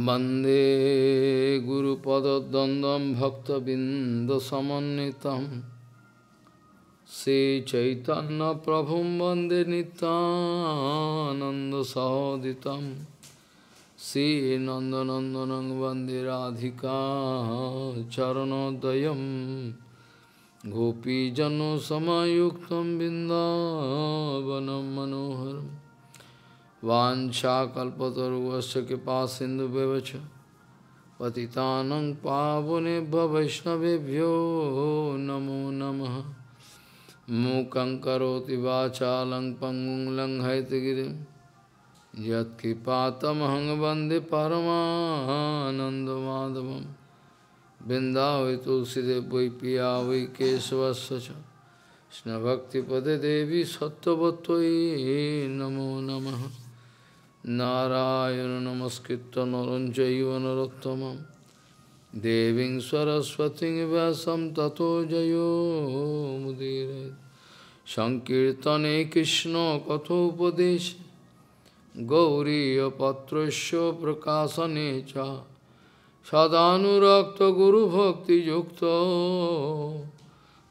Vande Guru Pada Dandam Bhakta Binda Samanitam Se Chaitanya Prabhum Vande Nitananda Sahoditam Se Nanda Nandanang Vande Radhika Charanodayam Gopijano Samayuktam Bindavanam Manoharam Vancha kalpataruvasya kipasindhu bevacha Patitanang pavunebhya vaishnavebhyo namo namaha Mukhaṁ karoti vācālaṁ pangung laṁ haitagiriṁ Yat kipātamahaṁ vande paramānanda madhavam Bindhāvai tulsideva vai piyāvai kesavasya ca Krishna bhakti pade devi sattvatvai namo namaha Narayana namaskritta naranjaiva narottamam Deving saraswati vyasam tato jayo mudire Sankirtane Krishna kathopadesh Gauriya patrasya prakasanecha Sadhanurakta guru bhakti yukta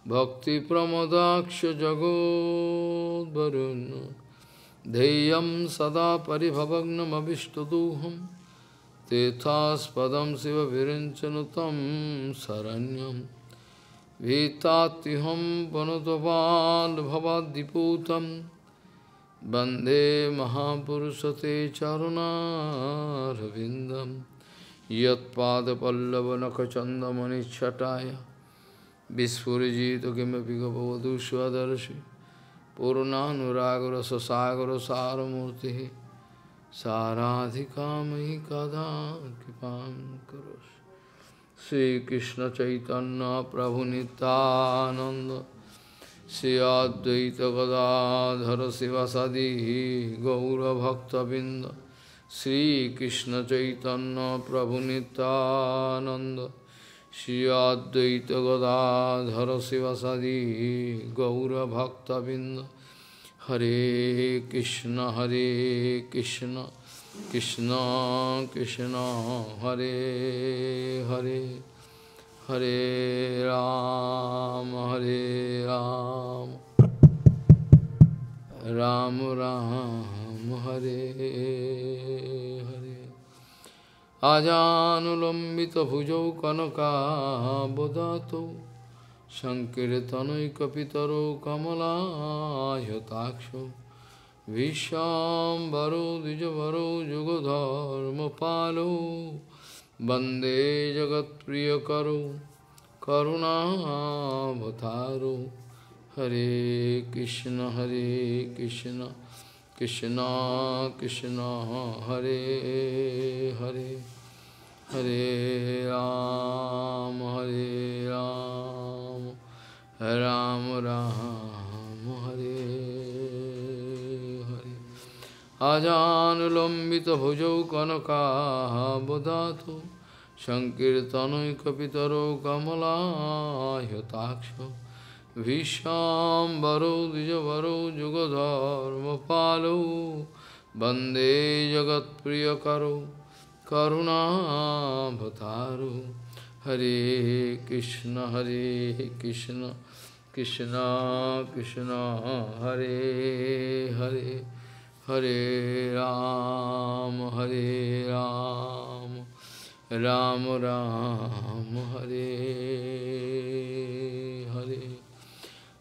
Bhakti pramodaksha jagod varuna Deyam sada paribhavagnam abhishtaduham Tethas padam siva virinchanutam saranyam Vitatiham panataval bhavadiputam Bande mahapurusate charuna ravindam Yat padapallavanakhachandamani chataya Vispurijita kimapigapavadu swadarashi Purnanuragara sasagara saramurti Saradhikamahi kada kipam karos Sri Krishna Chaitanya Prabhu Nityananda Sri Advaita Gadadhara Sivasadi Gaura Bhakta Binda Sri Krishna Chaitanya Prabhu Nityananda Shri Advaita Gadadhara Sivasadi Gaura Bhakta Binda Hare Krishna Hare Krishna Krishna Krishna Hare Hare Hare Rama Hare Rama Rama Rama Hare Hare Ajanulambita bhujau kanaka bodhato Sankirtanai kapitaro kamala yataksho Vishambaro dijavaro jugodharma palo Bande jagat priyakaro karuna bhataro Hare Krishna Hare Krishna Krishna, Krishna, Hare, Hare, Hare Ram, Hare Ram, Ram, Ram, Hare, Hare. Ajanulambita bhujau kanaka bodhato Sankirtanai kapitaro kamala yataksho Vishambaro dijavaro jugadharma palo Bande jagat priyakaro karuna bhataru Hare Krishna Hare Krishna Krishna Krishna Hare Hare Hare Rama Hare Rama Rama Rama Hare Hare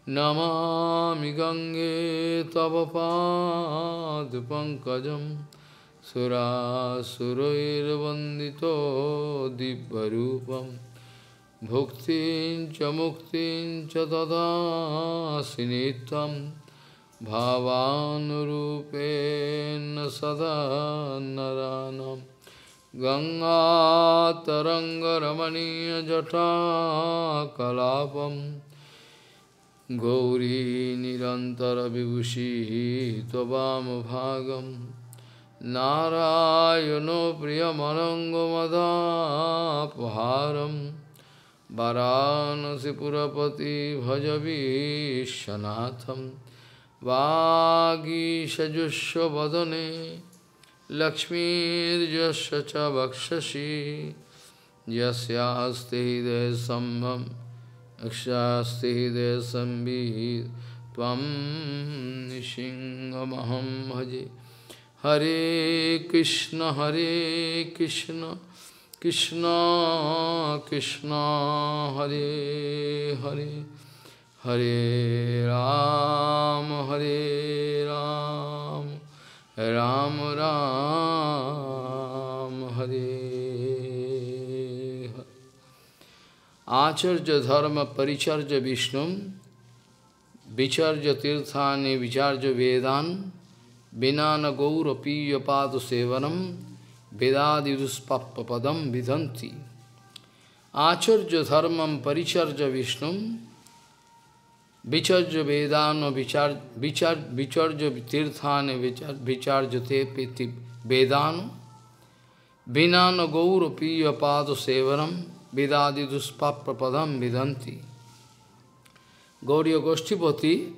Namami Gange Tava Pad Pankajam Surasurair Vandito Dibbarupam Bhuktin Cha Muktin Cha Tada Sinitam Bhavanurupen Sada Naranam Ganga Taranga Ramaniya Jata Kalapam Gauri nirantara vibhushi tvam bhagam Narayano priyamanango madhapaharam Varanasi purapati bhajavi shanatham Vagi sajusya vadane Lakshmi Jasya Cha Bhakshashi Jasya Asti Hidaya Sambham Aksha Asti Hidaya Sambhi Tvam Nishingamaham Bhaji Hare Krishna Krishna Krishna Hare Hare Hare Ram Hare Ram Ram Ram Hare Hare. Acharya dharma paricharya Vishnum vicharya tirthane vicharya vedan vinana gaura piya padu sevanam vedadiduspappapadam vidanti. Acharya dharmam paricharya Vishnum vicharja vedana vicharja tirthane vicharjate piti vedana vinana gaura piya padu sevanam vedadiduspappapadam vidanti. Gauriya Goshtipati,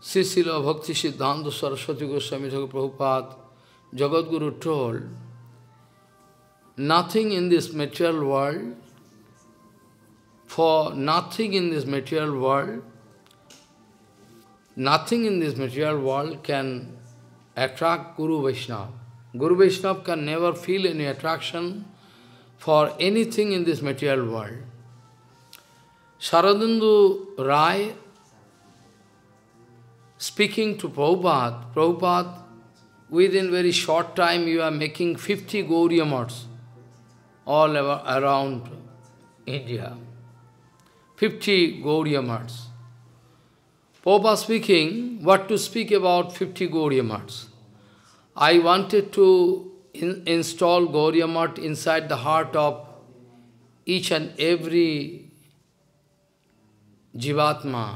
Sisila Bhakti Siddhanta Saraswati Goswami Prabhupada, Jagadguru told, nothing in this material world can attract Guru Vaishnava. Guru Vaishnava can never feel any attraction for anything in this material world. Saradandu Rai, speaking to Prabhupada, Prabhupada, within very short time you are making 50 Gauriya Maths all around India. 50 Gauriya Maths. Prabhupada speaking, what to speak about 50 Gauriya Maths? I wanted to install Gauriya Math inside the heart of each and every Jivatma.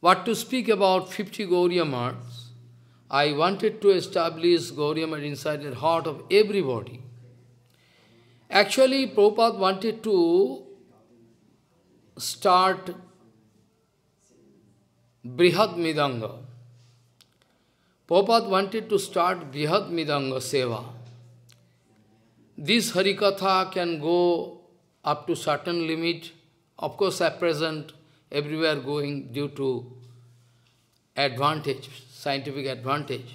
What to speak about 50 Gauriya Maths? I wanted to establish Gauriya Math inside the heart of everybody. Actually, Prabhupada wanted to start Brihad Midanga. Prabhupada wanted to start Brihad Midanga Seva. This Harikatha can go up to certain limit. Of course, at present, everywhere going due to advantage, scientific advantage.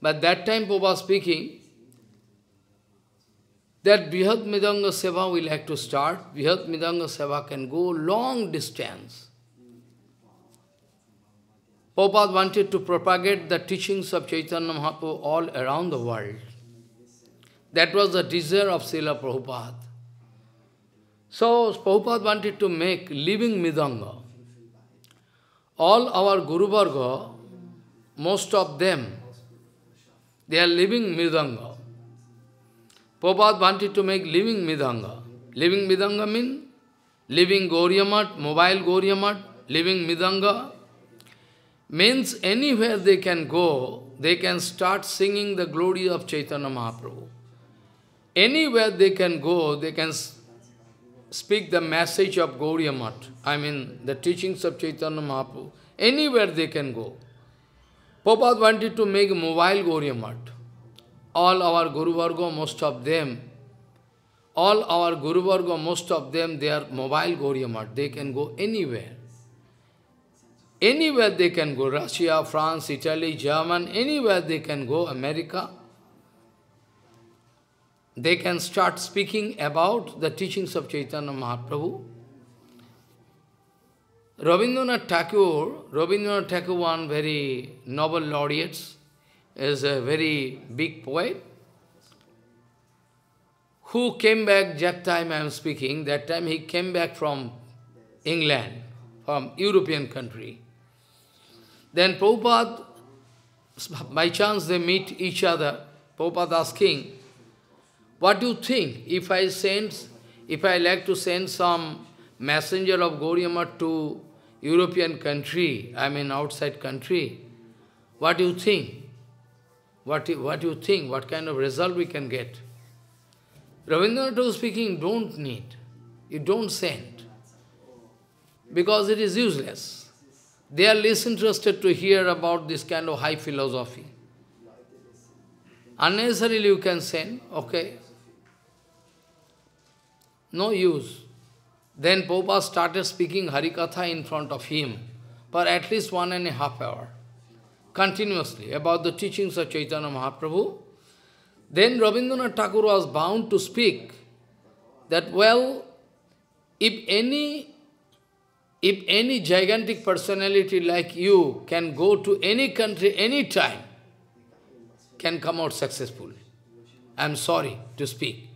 But that time, Prabhupada speaking, that Brihad Midanga Seva will have to start. Brihad Midanga Seva can go long distance. Prabhupada wanted to propagate the teachings of Chaitanya Mahaprabhu all around the world. That was the desire of Srila Prabhupada. So, Prabhupada wanted to make living Midanga. All our Guru Varga, most of them, they are living Midanga. Prabhupada wanted to make living Midanga. Living Midanga means living Gauriya Math, mobile Gauriya Math, living Midanga. Means anywhere they can go, they can start singing the glory of Chaitanya Mahaprabhu. Anywhere they can go, they can speak the message of Gauriya Math, I mean the teachings of Chaitanya Mahaprabhu, anywhere they can go. Prabhupada wanted to make mobile Gauriya Math. All our Guru Varga, most of them, they are mobile Gauriya Math. They can go anywhere. Anywhere they can go, Russia, France, Italy, Germany, anywhere they can go, America. They can start speaking about the teachings of Chaitanya Mahaprabhu. Rabindranath Tagore, one very Nobel laureate, is a very big poet, who came back, that time I am speaking, that time he came back from England, from European country. Then Prabhupada, by chance they meet each other, Prabhupada asking, what do you think? If I like to send some messenger of Gauriya Math to European country, I mean outside country, what do you think? What do you think? What kind of result we can get? Rabindranath was speaking, don't need. You don't send. Because it is useless. They are less interested to hear about this kind of high philosophy. Unnecessarily you can send, okay. No use. Then Prabhupada started speaking Harikatha in front of him for at least 1.5 hours, continuously, about the teachings of Chaitanya Mahaprabhu. Then Rabindranath Tagore was bound to speak that, well, if any gigantic personality like you can go to any country, any time, can come out successfully. I am sorry to speak.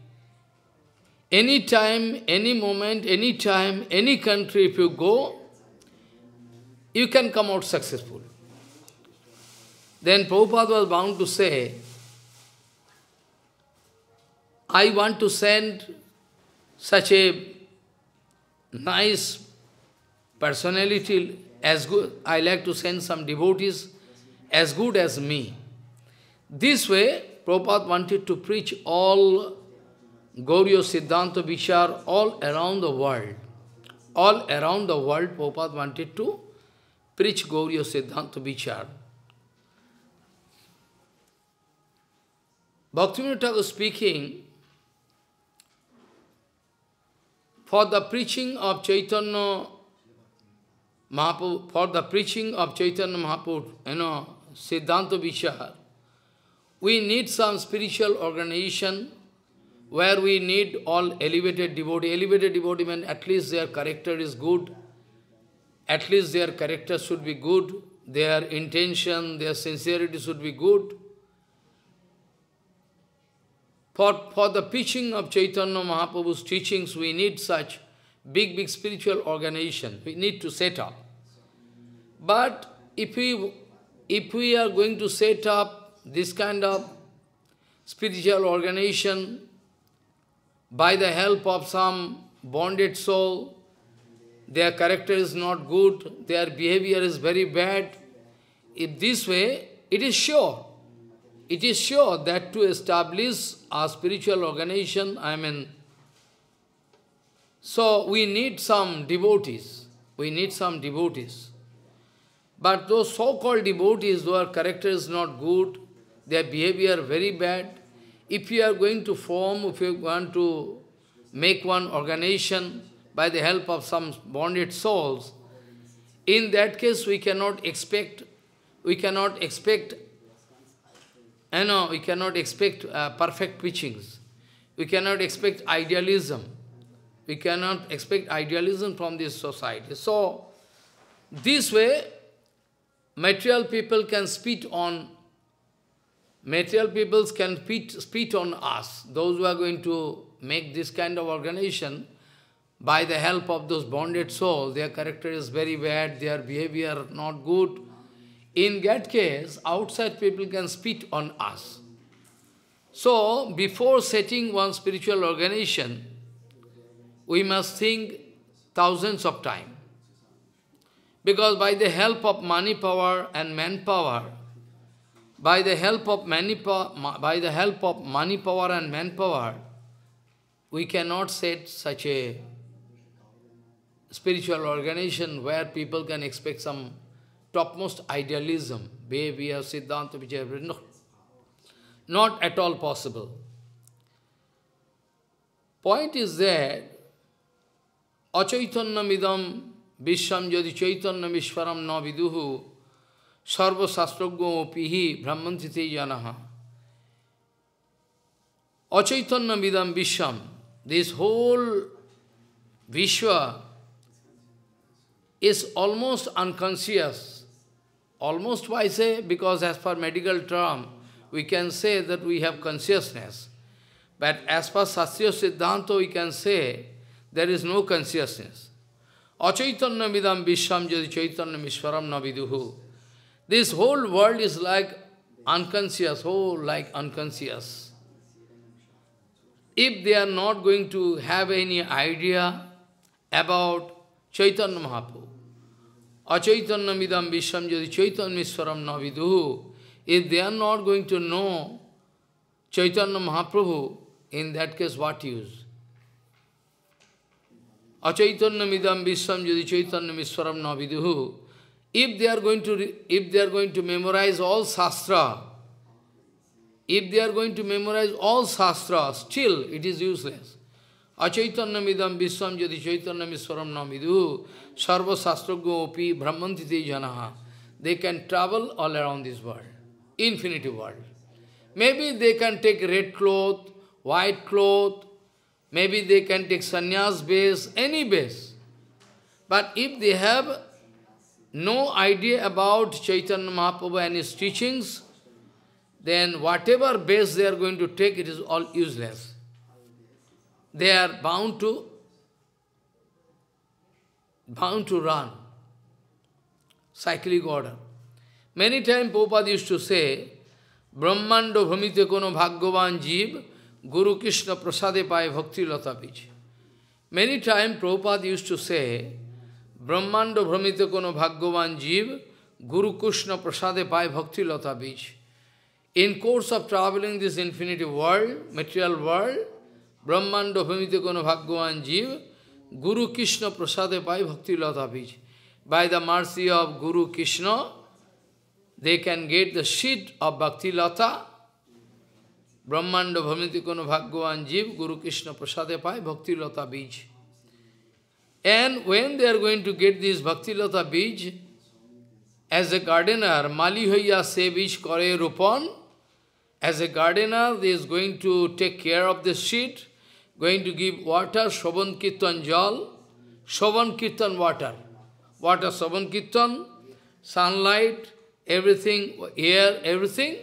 Any time, any moment, any time, any country if you go, you can come out successful. Then Prabhupada was bound to say, I want to send such a nice personality as good, I like to send some devotees as good as me. This way, Prabhupada wanted to preach all Gauriya Siddhanta Vichar all around the world. All around the world, Prabhupada wanted to preach Gauriya Siddhanta Vichar. Bhaktivinoda Thakur speaking, for the preaching of Chaitanya Mahaprabhu, for the preaching of Chaitanya Mahaprabhu, Siddhanta Vichar, we need some spiritual organization where we need all elevated devotee. Elevated devotee means at least their character is good, at least their character should be good, their intention, their sincerity should be good. For the preaching of Chaitanya Mahaprabhu's teachings, we need such big spiritual organization. We need to set up. But if we are going to set up this kind of spiritual organization by the help of some bonded soul, their character is not good, their behavior is very bad, if this way, it is sure that to establish a spiritual organization, so we need some devotees. But those so-called devotees whose character is not good, their behavior very bad, if you want to make one organization by the help of some bonded souls, in that case we cannot expect perfect preachings. We cannot expect idealism. We cannot expect idealism from this society. So, this way, material people can spit on us. Those who are going to make this kind of organization, by the help of those bonded souls, their character is very bad, their behavior not good. In that case, outside people can spit on us. So, before setting one spiritual organization, we must think thousands of times. Because by the help of money power and manpower, we cannot set such a spiritual organization where people can expect some topmost idealism, behavior, Siddhanta, Vichara. No, not at all possible. Point is that acaitannam idam vishwam yadi caitannam ishvaram na viduhu sarva sastragyo pihi brahmantite janaha. Acaitannam idam vishwam, this whole Vishwa is almost unconscious. Almost, why say? Because as per medical term, we can say that we have consciousness. But as per Sastriya Siddhanta, we can say there is no consciousness. Acaitannam idam vishwam yadi caitannam ishvaram na viduhu. This whole world is like unconscious, unconscious. If they are not going to have any idea about Chaitanya Mahaprabhu, acaitannam idam vishwam yadi caitannam ishvaram na viduhu, if they are not going to know Chaitanya Mahaprabhu, in that case what use? Acaitannam idam vishwam yadi caitannam ishvaram na viduhu, if they are going to memorize all Shastra, If they are going to memorize all shastras, still it is useless. Achaitanyamidam visvam yadi chaitanyamiswaram namidu sarva shastragyopi brahmantite janaha. They can travel all around this world, infinity world. Maybe they can take red cloth, white cloth, maybe they can take sannyas base, any base. But if they have no idea about Chaitanya Mahaprabhu and his teachings, then whatever base they are going to take, it is all useless. They are bound to run, cyclic order. Many times Prabhupada used to say, Brahmando bhamite kono bhagyavan jeev, Guru Krishna prasade paye bhakti lata bij. Many times Prabhupada used to say, Brahmando bhamite kono bhagyavan jeev, Guru Krishna prasade paye bhakti lata bij. In course of traveling this infinite world, material world, Brahmando bhamite kono bhagyavan jeev, Guru Krishna prasade paye bhakti lata bij. By the mercy of Guru Krishna, they can get the seed of Bhakti Lata. Brahmanda bhamiti kono bhagyavan jeev, Guru Krishna prasade paye Bhakti Lata bij. And when they are going to get this Bhakti Lata bij, as a gardener, mali hoya se bij kare ropan, as a gardener, they is going to take care of the seed, going to give water, shravan kirtan jal, shravan kirtan water. Water, shravan kirtan, sunlight, everything, air, everything.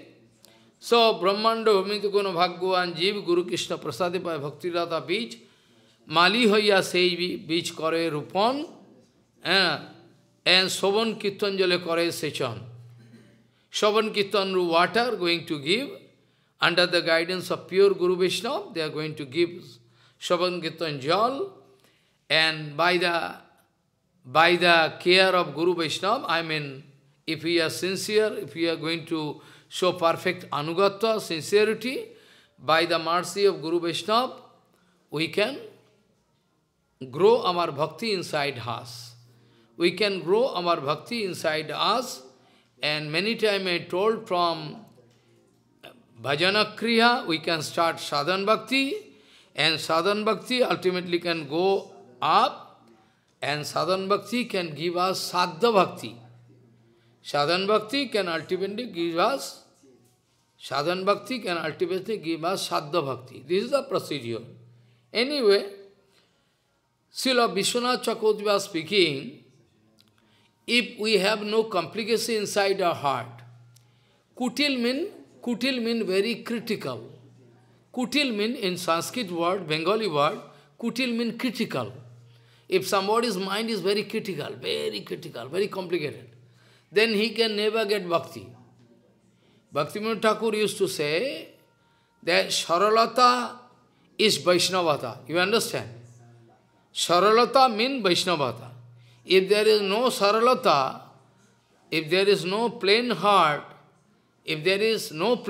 So, Brahmando bhamite kono bhagyavan jeev, Guru Krishna prasade paye bhakti lata bij, mali hoya sei bij kare ropan, and shravan kirtan jale kare sechan. Shravan kirtan water going to give, under the guidance of pure Guru Vaishnava, they are going to give shravan kirtan jal, and by the care of Guru Vaishnava, I mean, if we are sincere, if we are going to show perfect anugata, sincerity, by the mercy of Guru Vaishnava, we can grow our bhakti inside us. We can grow our bhakti inside us. And many times I told, from bhajana kriya, we can start sadhana bhakti. And sadhana bhakti ultimately can go up. And sadhana bhakti can give us sadhya bhakti. Sadhana bhakti can ultimately give us sadhya bhakti. This is the procedure. Anyway, Srila Vishwanath Chakravarti was speaking, if we have no complication inside our heart, kutil means very critical. Kutil means, in Sanskrit word, Bengali word, kutil means critical. If somebody's mind is very critical, very complicated, then he can never get bhakti. Bhaktivinoda Thakur used to say that saralata is Vaishnavata. You understand? Saralata means Vaishnavata. If there is no saralata, if there is no plain heart, then he is not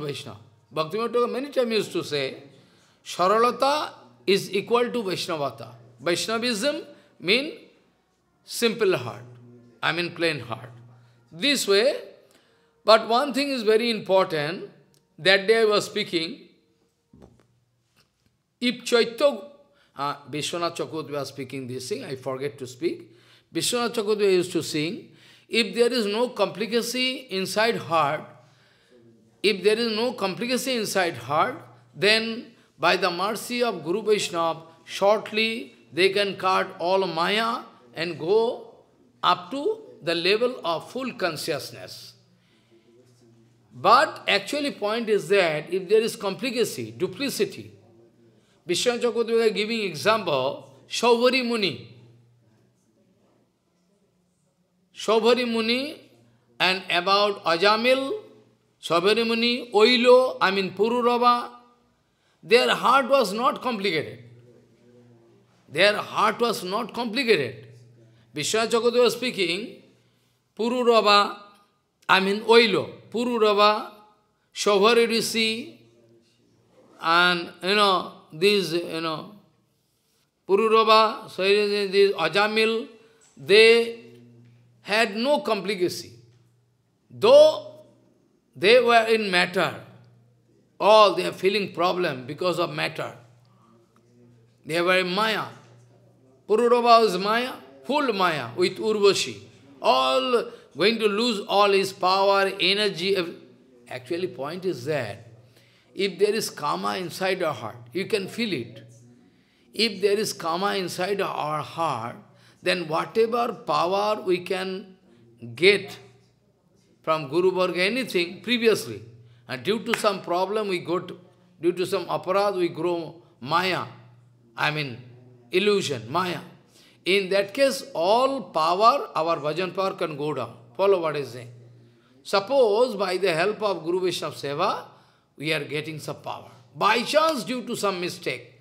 Vaishnava. Bhaktivinoda Thakur many times used to say, saralata is equal to Vaishnavata. Vaishnavism means simple heart, I mean plain heart. This way, but one thing is very important, that day I was speaking, if Chaitanya, Vishwanath Chakravarti was speaking this thing, I forget to speak. Vishwanath Chakravarti used to sing, if there is no complicacy inside heart, then by the mercy of Guru Vaishnava, shortly they can cut all maya and go up to the level of full consciousness. But actually point is that if there is complicacy, duplicity, Vishwanath Chakravarti is giving example, Shobhari Muni. Shobhari Muni and about Ajamil, Shobhari Muni, Oilo, I mean Pururava, their heart was not complicated. Vishwanath Chakravarti was speaking, Pururava, I mean Oilo, Pururava, Shobhari Rishi, and Pururava, these Ajamil, they had no complicacy. Though They were in matter. All they are feeling problem because of matter. They were in Maya. Pururava is Maya, full Maya with Urvashi. All going to lose all his power, energy. Actually, point is that if there is karma inside our heart, you can feel it. If there is karma inside our heart, then whatever power we can get from Guru Varga, anything previously, and due to some problem we got, due to some aparadh we grow Maya, illusion, Maya. In that case, all power, our bhajan power can go down. Follow what is saying. Suppose by the help of Guru Vaishnava Seva, we are getting some power. By chance, due to some mistake,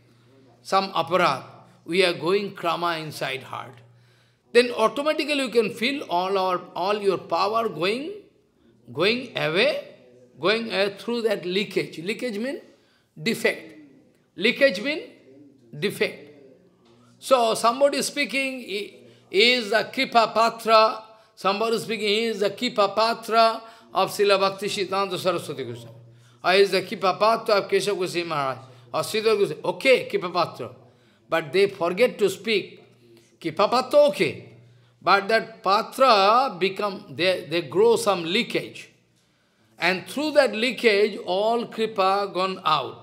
some aparadh, we are going krama inside heart. Then automatically you can feel all your power going away through that leakage. Leakage means defect. Leakage means defect. So somebody speaking, he is a Kripa Patra. Somebody speaking, he is a Kripa Patra of Srila Bhakti Siddhanta Saraswati Goswami. Or he is a Kripa Patra of Keshav Goswami Maharaj. Or Siddhar Goswami. Okay, Kripa Patra. But they forget to speak. Kripa Patra, okay. But that Patra they grow some leakage. And through that leakage, all Kripa gone out.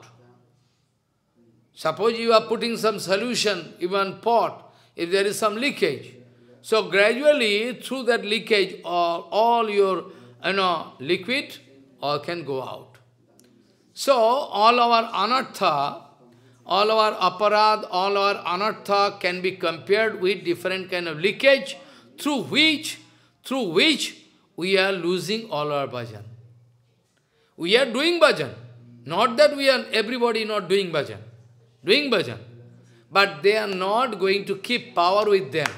Suppose you are putting some solution, even pot, if there is some leakage. So gradually, through that leakage, all your liquid all can go out. So all our anartha, all our aparadh, all our anartha can be compared with different kind of leakage through which we are losing all our bhajan. We are doing bhajan. Not that everybody not doing bhajan. Doing bhajan. But they are not going to keep power with them.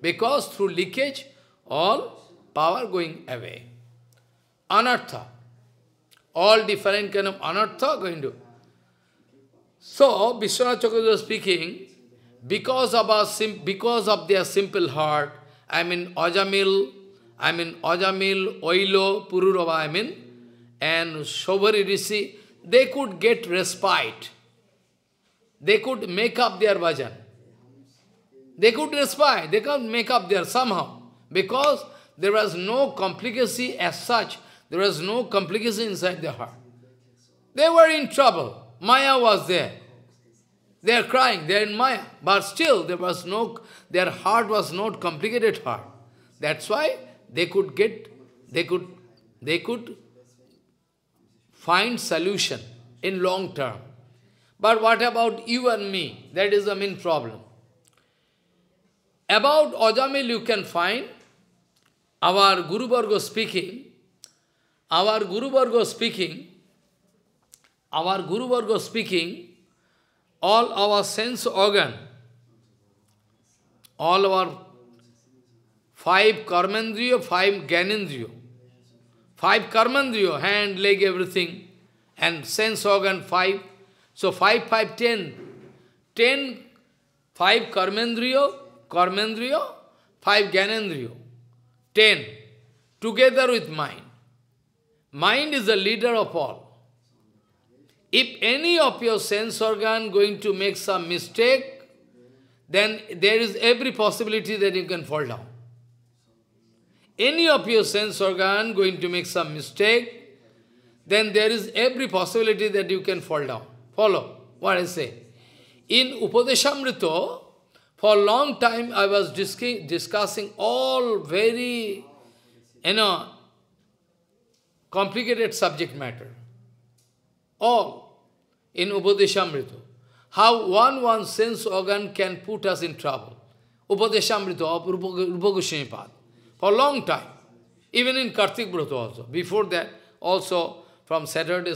Because through leakage, all power going away. Anartha. All different kind of anartha going to. So, Vishwanath Chakravarti was speaking, because of their simple heart, Ajamil, Oilo, Pururava, and Shobhari Rishi, they could get respite. They could make up their bhajan. They could respite. They could make up their somehow. Because there was no complicacy as such. There was no complicacy inside their heart. They were in trouble. Maya was there. They are crying. They are in Maya. But still, their heart was not complicated heart. That's why they could find solution in long term. But what about you and me? That is the main problem. About Ajamil you can find our Guru Varga speaking. All our sense organ, all our 5 karmendriya, 5 gyanendriya, 5 karmendriya, hand, leg, everything, and sense organ 5. So 5, 5, 10, 5 karmendriya, 5 gyanendriya, 10, together with mind. Mind is the leader of all. If any of your sense organ going to make some mistake, then there is every possibility that you can fall down. Any of your sense organ going to make some mistake, then there is every possibility that you can fall down. Follow what I say. In Upadeshamrita, for a long time I was discussing all very, complicated subject matter. All in Upadeshamrita. How one sense organ can put us in trouble. Upadeshamrita of Rupa Goswami Pada. For a long time. Even in Kartik Vrata also. Before that, also from Saturday,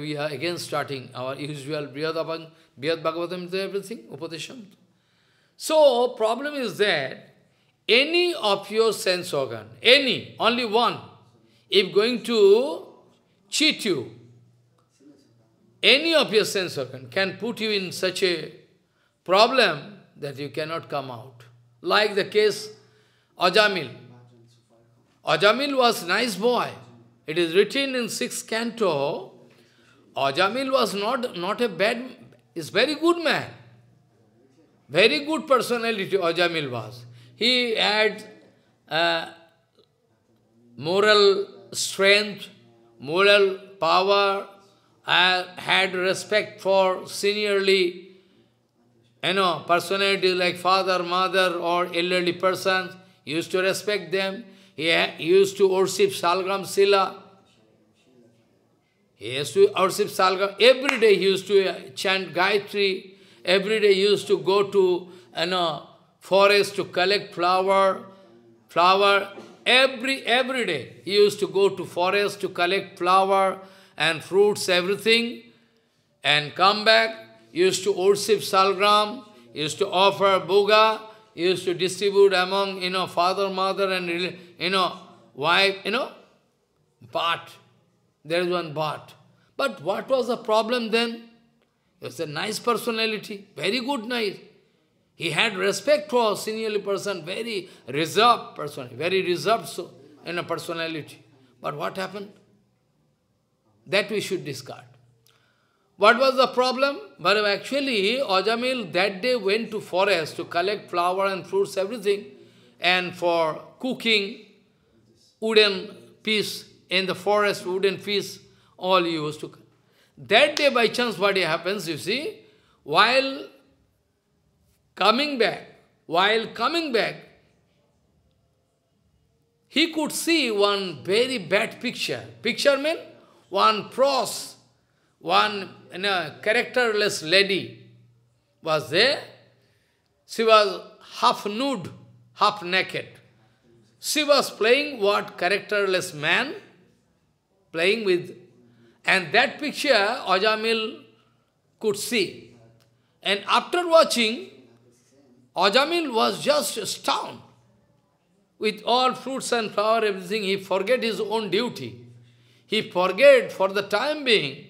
we are again starting our usual Brihad Bhagavatam, everything, Upadesham. So, problem is that any of your sense organ, only one, if going to cheat you, any of your sense organ can put you in such a problem that you cannot come out. Like the case Ajamil. Ajamil was a nice boy. It is written in 6th canto, Ajamil was not a bad, is very good man. Very good personality Ajamil was. He had moral strength, moral power, had respect for seniorly, personalities like father, mother or elderly persons. He used to respect them. He used to worship Salgram Sila. He used to worship Salgram. Every day he used to chant Gayatri. Every day he used to go to forest to collect flower. Every day he used to go to forest to collect flower and fruits, everything, and come back. He used to worship Salgram. He used to offer Boga. He used to distribute among, father, mother, and, wife, Bhat. There is one Bhat. But what was the problem then? It was a nice personality, very good, nice. He had respect for a senior person, very reserved person, very reserved personality. But what happened? That we should discard. What was the problem? But actually, Ajamil that day went to forest to collect flower and fruits, everything, and for cooking, wooden piece in the forest, wooden piece, all he used to. That day, by chance, what happens, you see, while coming back, he could see one very bad picture. Picture meant one cross. One characterless lady was there. She was half nude, half naked. She was playing what characterless man playing with. And that picture Ajamil could see. And after watching, Ajamil was just astounded. With all fruits and flower, everything, he forget his own duty. He forget for the time being.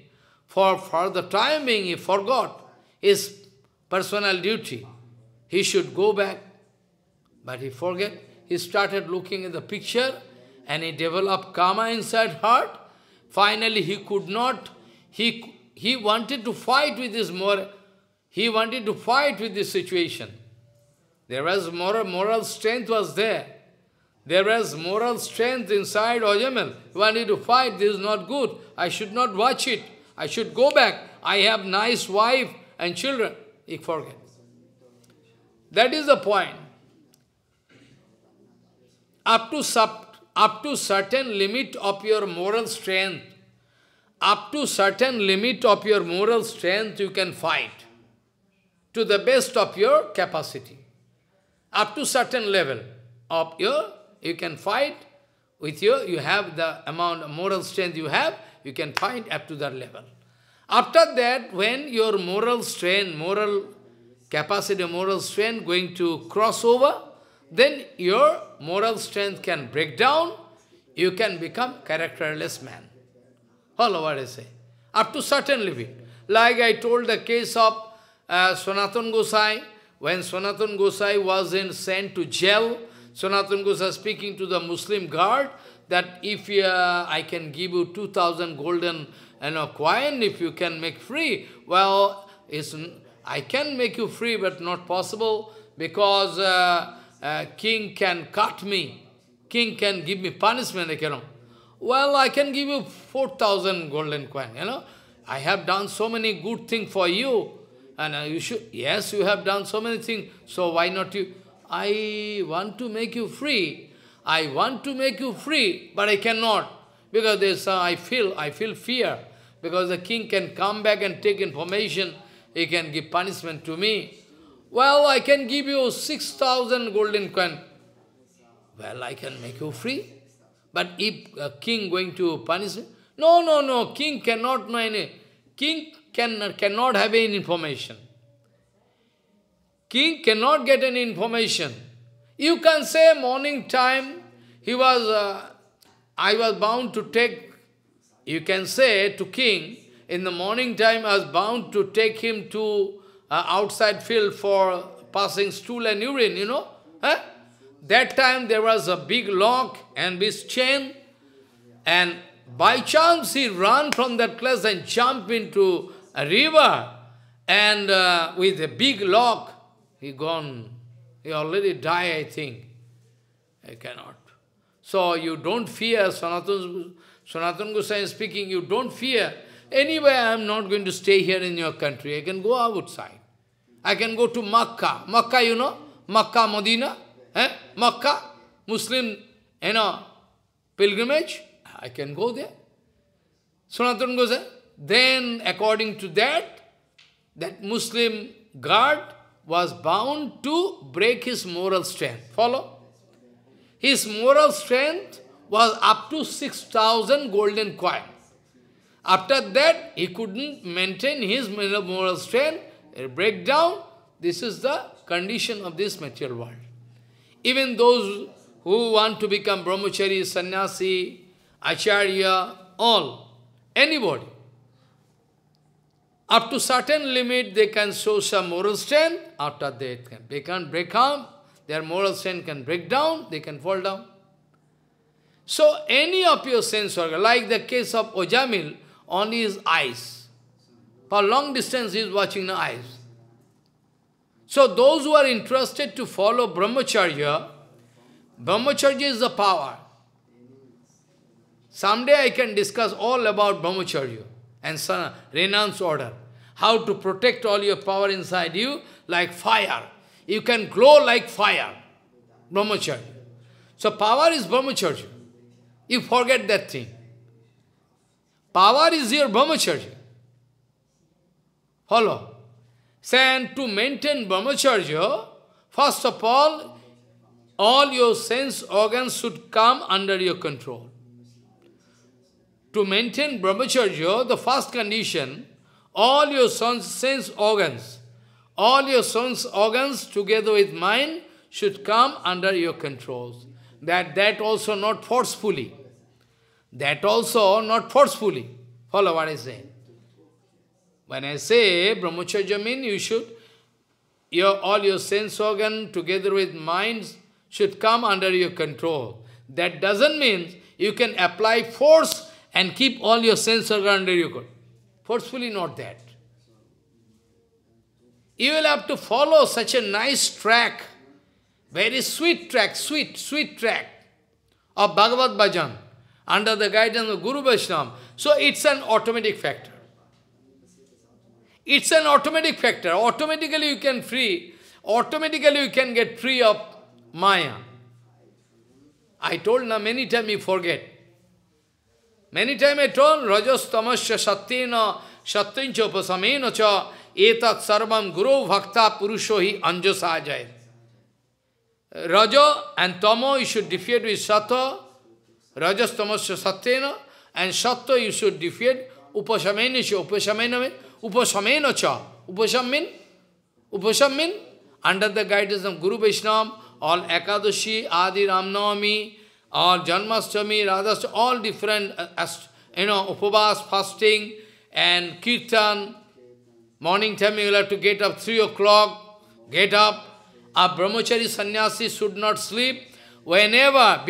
For the time being, he forgot his personal duty. He should go back. But he forgot. He started looking at the picture and he developed karma inside heart. Finally, he could not. He wanted to fight with his moral. He wanted to fight with this situation. There was moral strength was there. There was moral strength inside Ajamil. He wanted to fight. This is not good. I should not watch it. I should go back. I have nice wife and children. He forget. That is the point. Up to certain limit of your moral strength, you can fight to the best of your capacity. Up to certain level of you can fight with you have the amount of moral strength you have. You can find up to that level. After that, when your moral strain, moral capacity, moral strength going to cross over, then your moral strength can break down, you can become characterless man. Follow what I say. Up to certain limit. Like I told the case of Sanatana Gosai, when Sanatana Gosai was sent to jail, Sanatana Gosai speaking to the Muslim guard, that if I can give you 2,000 golden coin, if you can make free, well, I can make you free, but not possible, because king can cut me, king can give me punishment. Well, I can give you 4,000 golden coin, I have done so many good things for you, and you should, yes, you have done so many things, so why not you? I want to make you free. I want to make you free, but I cannot, because this, I feel fear, because the king can come back and take information, he can give punishment to me. Well, I can give you 6,000 golden coin. Well, I can make you free, but if a king going to punish me, no, king cannot know any, king cannot have any information. King cannot get any information. You can say morning time, I was bound to take, you can say to king, in the morning time I was bound to take him to outside field for passing stool and urine, That time there was a big lock and this chain, and by chance he ran from that place and jumped into a river, and with a big lock, he gone, he already died, I think. I cannot. So you don't fear, Sanatana Goswami speaking, you don't fear. Anyway, I am not going to stay here in your country. I can go outside. I can go to Makkah. Makkah, you know? Makkah, Medina. Eh? Makkah, Muslim, you know, pilgrimage. I can go there. Sanatana Goswami. Then, according to that, that Muslim guard was bound to break his moral strength. Follow? His moral strength was up to 6,000 golden coins. After that, he couldn't maintain his moral strength, a breakdown. This is the condition of this material world. Even those who want to become brahmachari, sannyasi, acharya, all, anybody, up to certain limit, they can show some moral strength. After that, they can break up, their moral strength can break down, they can fall down. So, any of your sense organ, like the case of Ojamil, on his eyes. For long distance, he is watching the eyes. So, those who are interested to follow brahmacharya, brahmacharya is the power. Someday I can discuss all about brahmacharya and renounce order. How to protect all your power inside you like fire. You can glow like fire. Brahmacharya. So, power is brahmacharya. You forget that thing. Power is your brahmacharya. Follow. And to maintain brahmacharya, first of all your sense organs should come under your control. To maintain brahmacharya, the first condition, all your sense organs together with mind should come under your controls. That also not forcefully. That also not forcefully. Follow what I say. When I say brahmacharya means you should, all your sense organ together with minds should come under your control. That doesn't mean you can apply force and keep all your sense organ under your control. Forcefully not that. You will have to follow such a nice track, very sweet track, sweet track of Bhagavad Bhajan under the guidance of Guru Vaishnava. So it's an automatic factor. It's an automatic factor. Automatically you can free, automatically you can get free of Maya. I told now many times you forget. Many times I told, Rajas Tamasya Satyena Satyincha Upasamena Cha Etat Sarvam Guru Bhakta Purushohi Anjasajaya. Raja and Tamo you should defeat with Sattva. Rajas Tamasya Satyena, and Sattva you should defeat. Upasamena cha. Under the guidance of Guru Vaishnava, all Ekadashi, Adi Ramnavami, all Janmashtami, Radhashtami, all different, upavas, fasting, and kirtan. Morning time you will have to get up 3 o'clock, get up. A brahmachari sannyasi should not sleep. Whenever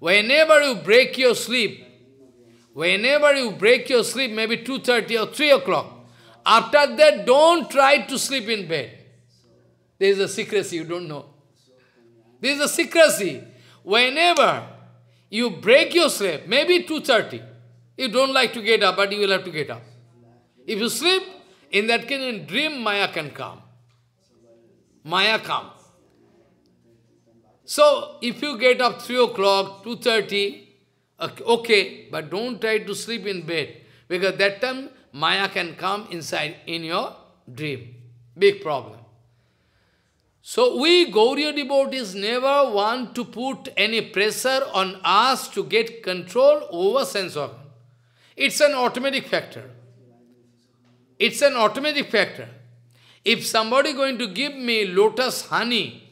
you break your sleep, maybe 2:30 or 3 o'clock, after that, don't try to sleep in bed. There is a secrecy you don't know. There is a secrecy. Whenever you break your sleep, maybe 2:30, you don't like to get up, but you will have to get up. If you sleep, in that case, in dream, Maya can come. Maya comes. So, if you get up 3 o'clock, 2:30, okay, but don't try to sleep in bed, because that time, Maya can come inside in your dream. Big problem. So, we Gauriya devotees never want to put any pressure on us to get control over sense organ. It's an automatic factor. It's an automatic factor. If somebody going to give me lotus honey,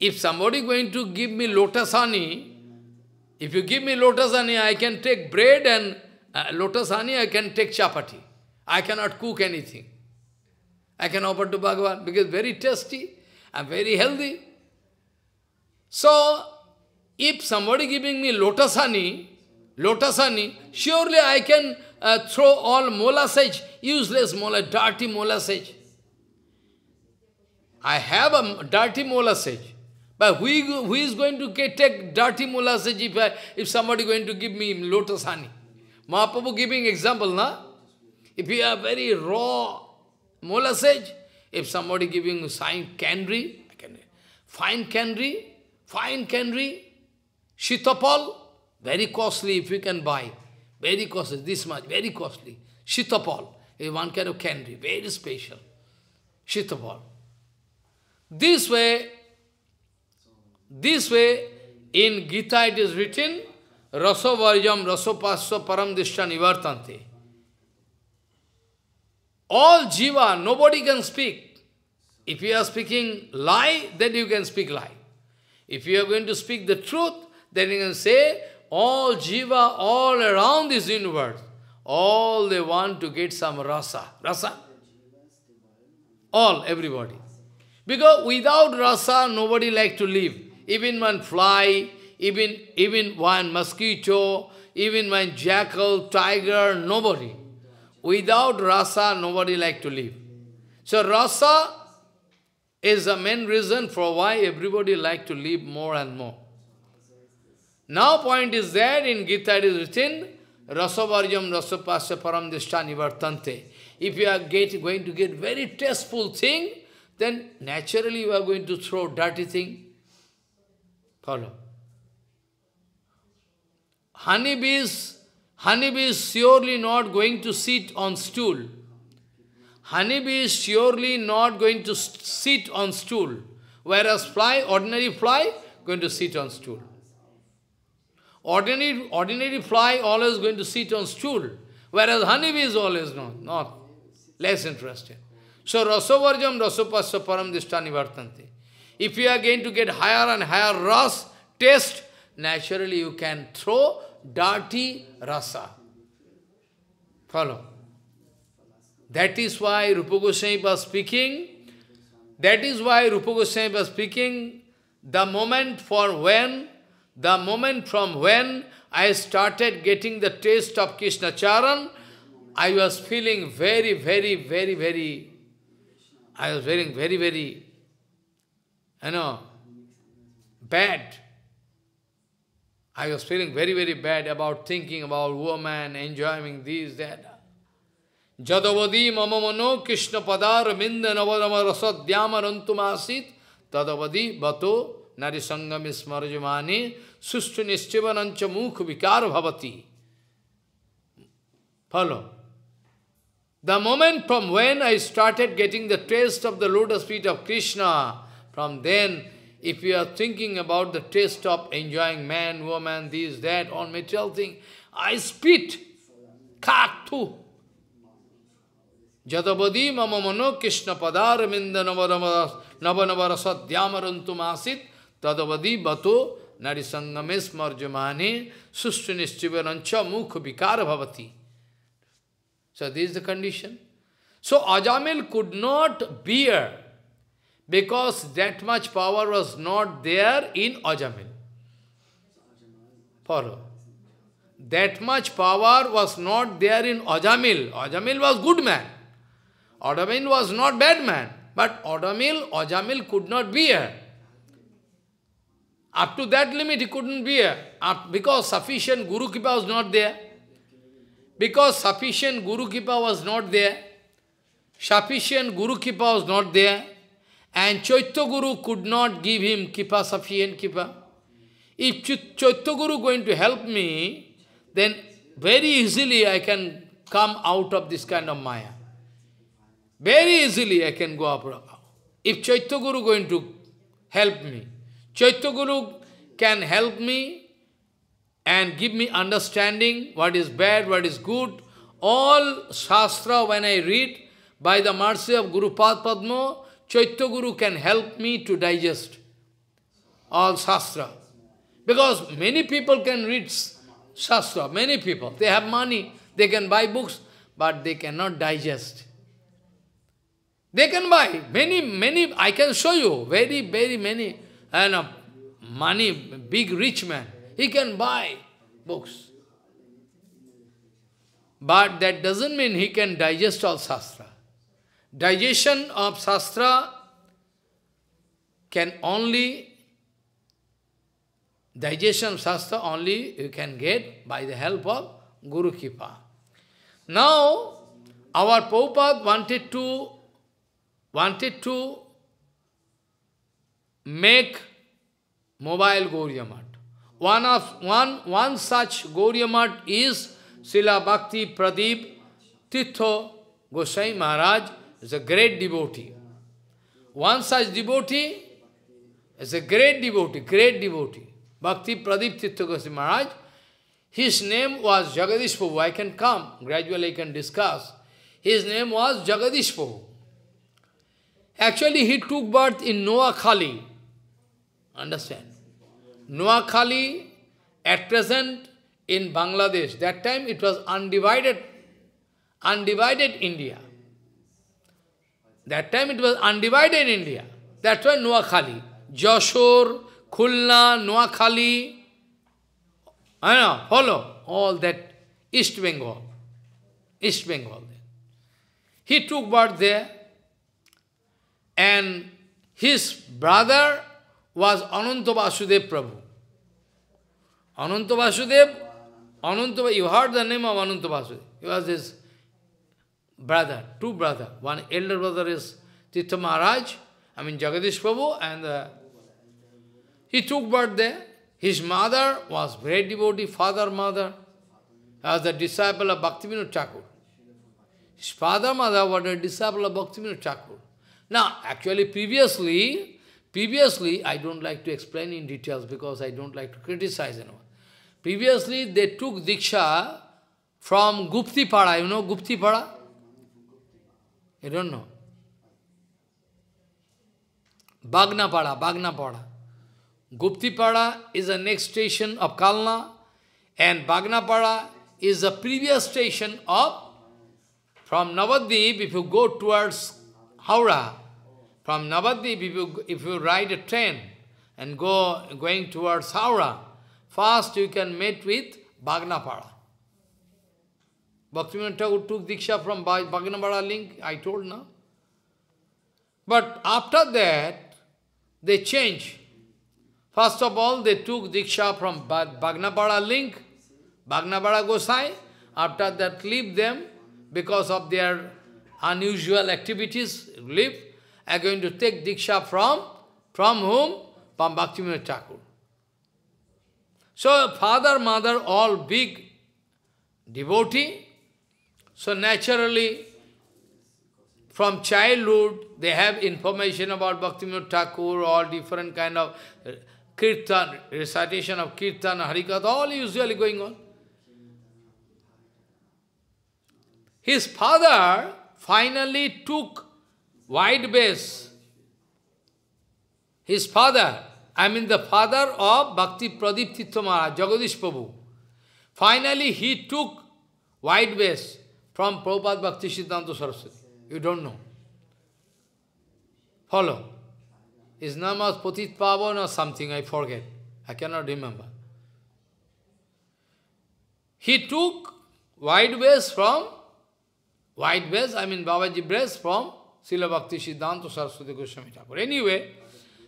if you give me lotus honey, I can take bread and lotus honey, I can take chapati. I cannot cook anything. I can offer to Bhagavan because very tasty and very healthy. So, if somebody giving me lotus honey, lotusani, surely I can throw all molasses, useless molasses, dirty molasses. I have a dirty molasses. But who is going to take dirty molasses if somebody is going to give me lotus honey? Mahaprabhu giving example, na? If you have very raw molasses, if somebody giving fine candy, shitapal, very costly if you can buy. Very costly, this much, very costly. Shitapal, one kind of candy, very special. Shitapal. This way, in Gita it is written, Raso Varjam Rasopasya Param Dishya Nivartante. All jiva, nobody can speak. If you are speaking lie, then you can speak lie. If you are going to speak the truth, then you can say, all jiva, all around this universe, all they want to get some rasa. Rasa? All, everybody. Because without rasa, nobody likes to live. Even one fly, even one mosquito, even one jackal, tiger, nobody. Without rasa, nobody likes to live. So rasa is the main reason for why everybody likes to live more and more. Now point is there, in Gita it is written, Rasavarjam rasapasya param dishya nivartante. If you are going to get very tasteful thing, then naturally you are going to throw dirty thing. Follow. Honeybee is surely not going to sit on stool. Honeybee is surely not going to sit on stool. Whereas fly, ordinary fly, going to sit on stool. Ordinary fly always going to sit on stool. Whereas honeybee is always not less interested. So, rasovarjam rasopasya param dishya nivartante. If you are going to get higher and higher ras, taste, naturally you can throw dirty rasa. Follow. That is why Rupa Goswami was speaking. The moment from when I started getting the taste of Krishna Charan, I was feeling very, very you know, bad. I was feeling very, very bad about thinking about woman, enjoying this, that. Jadavadi mamamano krishna padar minda navadama rasadhyama rantumasit tadavadi bato narisangam smarjamani sustu nishchivanancha mukh vikar bhavati. Follow. The moment from when I started getting the taste of the lotus feet of Krishna, from then, if you are thinking about the taste of enjoying man, woman, this, that, all material thing, I spit. Kaktu. Jadabadi mamamano Krishna padar minda navanavara sadhyamarantum asit tadavadi bato narisangames marjamane sustunischivarancha mukha vikara bhavati. So this is the condition. So Ajamil could not bear, because that much power was not there in Ajamil. Follow. That much power was not there in Ajamil. Ajamil was good man. Ajamil was not bad man. But Ajamil could not bear. Up to that limit he couldn't bear. Because sufficient Guru Kripa was not there. And Chaitya Guru could not give him Kipa, sufficient Kipa. If Chaitya Guru going to help me, then very easily I can come out of this kind of Maya. Very easily I can go up. If Chaitya Guru going to help me, Chaitya Guru can help me and give me understanding, what is bad, what is good. All Shastra, when I read, by the mercy of Guru Padma, Chaitya Guru can help me to digest all Shastra. Because many people can read Shastra, many people. They have money, they can buy books, but they cannot digest. They can buy many, I can show you, very many, and money, big rich man. He can buy books, But that doesn't mean he can digest all Shastra. Digestion of Shastra can only, digestion of Shastra only you can get by the help of Guru Kripa. Now, our Prabhupada wanted to make mobile Gauriya Math. One such Gauriya Math is Srila Bhakti Pradeep Tirtha Goswami Maharaj is a great devotee. One such devotee is a great devotee. Bhakti Pradeep Tirtha Goswami Maharaj. His name was Jagadish Prabhu. I can come, gradually I can discuss. His name was Jagadish Prabhu. Actually, he took birth in Noakhali. Understand? Noakhali, at present in Bangladesh. That time it was undivided India. That time it was undivided India. That's why Noakhali. Jashore, Khulna, Noakhali. I know, follow all that East Bengal. East Bengal. He took birth there, and his brother was Ananta Vasudev Prabhu. Ananta Vasudev, you heard the name of Ananta Vasudev. He was his brother, two brothers. One elder brother is Tirtha Maharaj, I mean Jagadish Prabhu, and he took birth there. His mother was great devotee, father, mother, as a disciple of Bhaktivinoda Thakur. His father, mother was a disciple of Bhaktivinoda Thakur. Now, actually, previously, I don't like to explain in details because I don't like to criticize anyone. Previously, they took Diksha from Guptipada. You know Guptipada? You don't know? Bagnapada. Guptipada is the next station of Kalna, and Bagnapada is the previous station of, from Navadvip, if you go towards Howrah, from Navadvip, if you ride a train and going towards Howrah, first you can meet with Bagnapada. Bhaktivinoda Thakur took Diksha from Bagnapada link, I told now. But after that, they changed. First of all, they took Diksha from Bagnapada link, Bagnapada Gosai. After that, leave them because of their unusual activities. Leave, are going to take Diksha from whom? From Bhaktivinoda Thakur. So, father, mother, all big devotee. So, naturally, from childhood, they have information about Bhaktivinoda Thakur, all different kind of Kirtan, recitation of Kirtan, Harikatha, all usually going on. His father finally took wide base. His father, I mean the father of Bhakti Pradeep Tirtha Maharaj, Jagadish Prabhu. Finally he took wide base from Prabhupada Bhakti Siddhanta Saraswati. You don't know. Follow. His name was Patit Pavan or something, I forget. I cannot remember. He took Babaji Bresh from Srila Bhakti Siddhanta Saraswati Goswami Thakur. Anyway,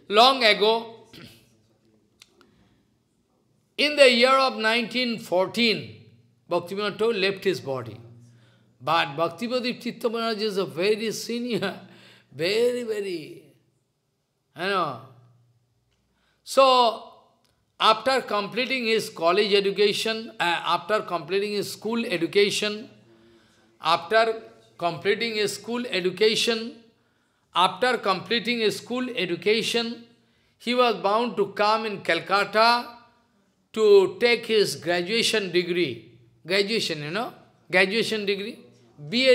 long ago, in the year of 1914, Bhaktivinoda Thakur left his body. But Bhaktivinoda Tirtha Maharaj is a very senior, very, very. I know. So, after completing his college education, after completing his school education, he was bound to come in Calcutta to take his graduation degree. BA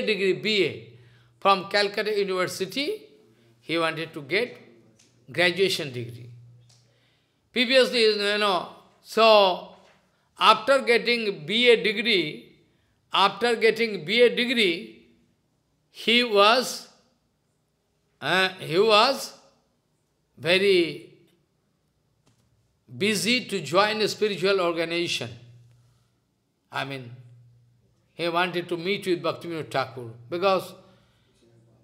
degree. From Calcutta University, he wanted to get graduation degree. Previously, so after getting BA degree, he was very busy to join a spiritual organization. I mean, He wanted to meet with Bhaktivinoda Thakur, because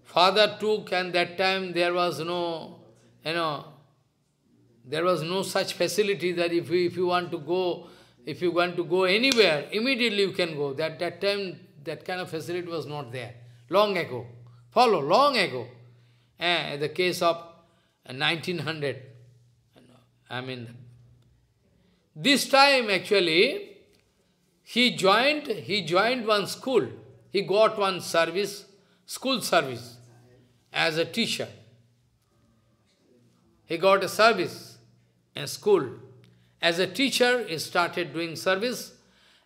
father took, and that time there was no, there was no such facility that if you want to go anywhere, immediately you can go. That time, that kind of facility was not there. Long ago. Follow, long ago. The case of 1900. I mean, this time actually, he joined one school. He got one service, school service, as a teacher. He got a service in school. As a teacher, he started doing service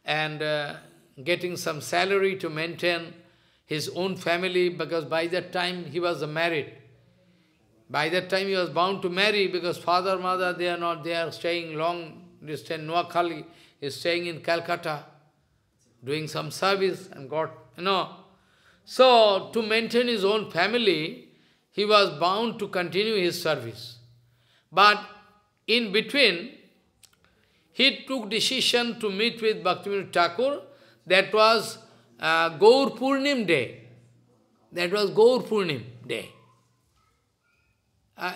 and getting some salary to maintain his own family, because by that time he was married. By that time he was bound to marry, because father, mother, they are not there, staying long distance. Noakhali is staying in Calcutta, doing some service and got, So, to maintain his own family, he was bound to continue his service. But in between, he took decision to meet with Bhaktivinoda Thakur. That was Gaur Purnim day. That was Gaur Purnim day.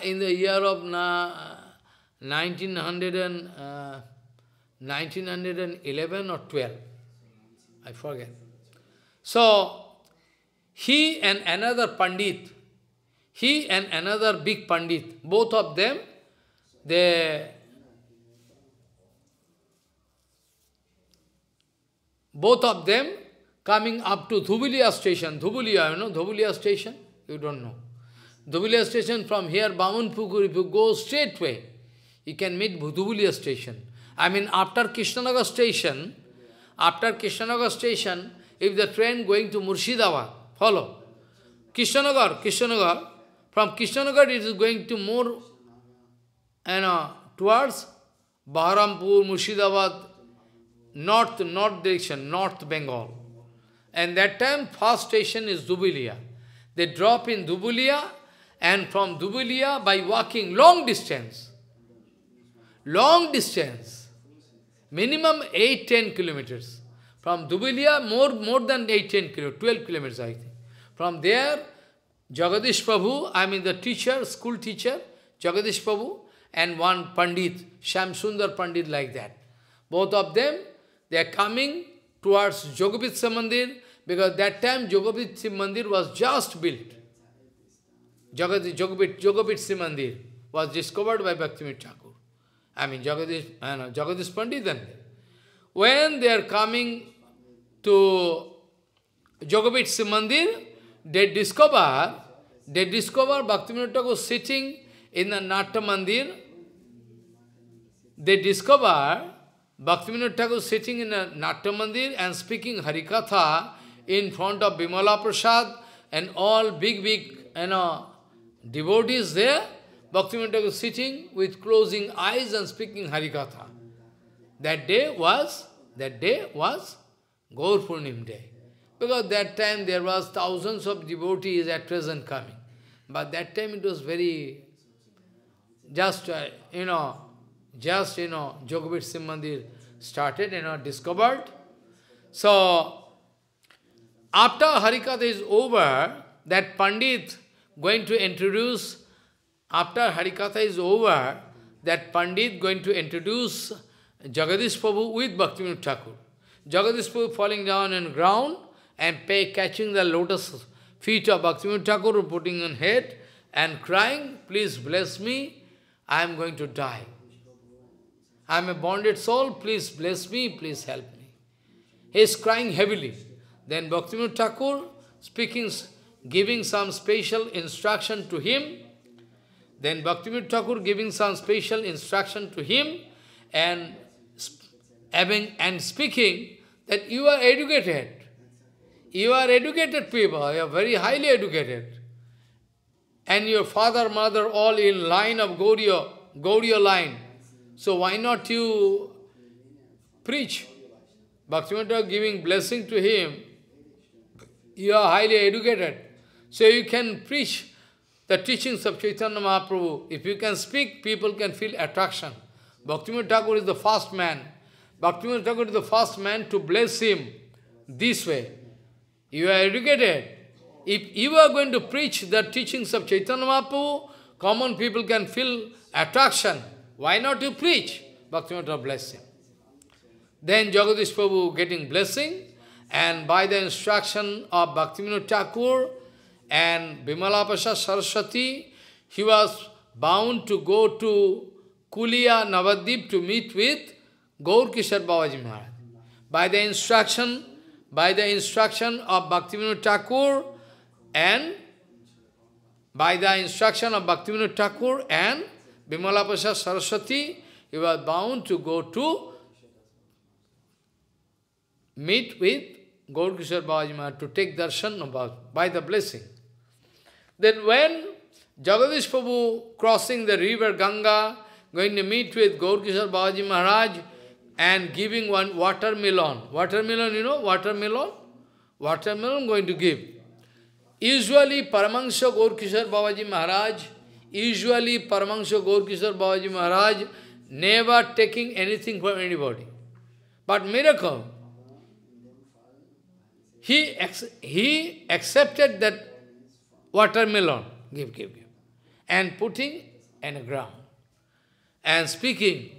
In the year of 1911 or 12. I forget. So, he and another Pandit, he and another big Pandit, both of them, both of them coming up to Dhubuliya station. Dhubuliya, Dhubuliya station? You don't know. Dhubuliya station, from here, Bamanpukur, if you go straight way, you can meet Dhubuliya station. I mean, after Krishnanagar station, if the train going to Murshidabad, follow. Krishnanagar, from Krishnanagar it is going to more, towards Baharampur, Murshidabad, north direction, North Bengal. And that time, first station is Dhubuliya. They drop in Dhubuliya, and from Dhubuliya, by walking long distance, minimum 8-10 kilometers. From Dhubuliya, more than 8-10 kilometers, 12 kilometers, I think. From there, Jagadish Prabhu, I mean the teacher, school teacher, Jagadish Prabhu, and one Pandit, Sham Sundar Pandit, like that. Both of them, they are coming towards Jogabitsa Mandir, because that time Jogabitsa Mandir was just built. Jogabitsa Mandir was discovered by Bhaktivinoda Thakur. I mean, Jagadish Pandit then. When they are coming to Jogabitsa Mandir, they discover Bhaktivinoda Thakur sitting in the Natya Mandir. They discover Bhaktivinoda Thakur sitting in a Natya Mandir and speaking Harikatha in front of Bimala Prasad and all big devotees there. Bhaktivinoda Thakur sitting with closing eyes and speaking Harikatha. That day was Gaur Purnim day. Because that time there was thousands of devotees at present coming. But that time it was very, just Jogabitsa Mandir started, discovered. So, after Harikatha is over, that Pandit going to introduce, Jagadish Prabhu with Bhaktivinoda Thakur. Jagadish Prabhu falling down on ground and catching the lotus feet of Bhaktivinoda Thakur, putting on head and crying, "Please bless me, I am going to die. I am a bonded soul, please bless me, please help me." He is crying heavily. Then Bhaktivinoda Thakur speaking, giving some special instruction to him and speaking that you are educated. You are educated people, you are very highly educated. And your father, mother, all in line of Gaudiya line. So why not you preach? Bhaktivinoda giving blessing to him. You are highly educated. So you can preach the teachings of Chaitanya Mahaprabhu. If you can speak, people can feel attraction. Bhaktivinoda Thakur is the first man. Bhaktivinoda Thakur is the first man to bless him this way. You are educated. If you are going to preach the teachings of Chaitanya Mahaprabhu, common people can feel attraction. Why not you preach? Bhaktivinoda bless him. Then Jagadish Prabhu getting blessing, and by the instruction of Bhaktivinoda Thakur and Vimalapasa Saraswati, he was bound to go to Kulia, Navadip to meet with Gaur Kishore Babaji Maharaj. By the instruction of Bhaktivinoda Thakur and Vimalapasa Saraswati, he was bound to go to meet with Gaur Kishore Babaji Maharaj to take darshan by the blessing. Then when Jagadish Prabhu crossing the river Ganga, going to meet with Gaur Kishore Babaji Maharaj and giving one watermelon. Watermelon, you know, watermelon? Watermelon going to give. Usually Paramahansa Gaur Kishore Babaji Maharaj, never taking anything from anybody. But miracle, he accepted that watermelon, give, and putting in the ground, and speaking,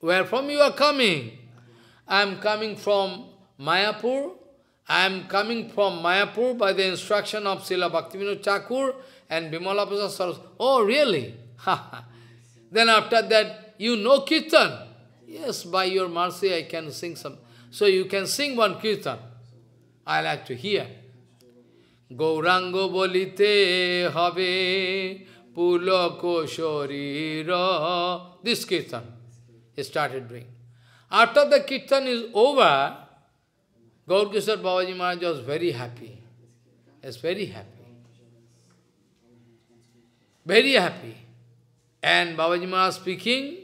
where from you are coming? I am coming from Mayapur. By the instruction of Srila Bhaktivinoda Thakur and Vimalapasa Saraswati. Oh, really? Then after that, you know Kirtan. Yes, by your mercy I can sing some. So you can sing one Kirtan. I like to hear. Gaurango bolite habe pulako shorira. This Kirtan he started doing. After the Kirtan is over, Gaur Kishore Babaji Maharaj was very happy. Very happy. And Babaji Maharaj speaking,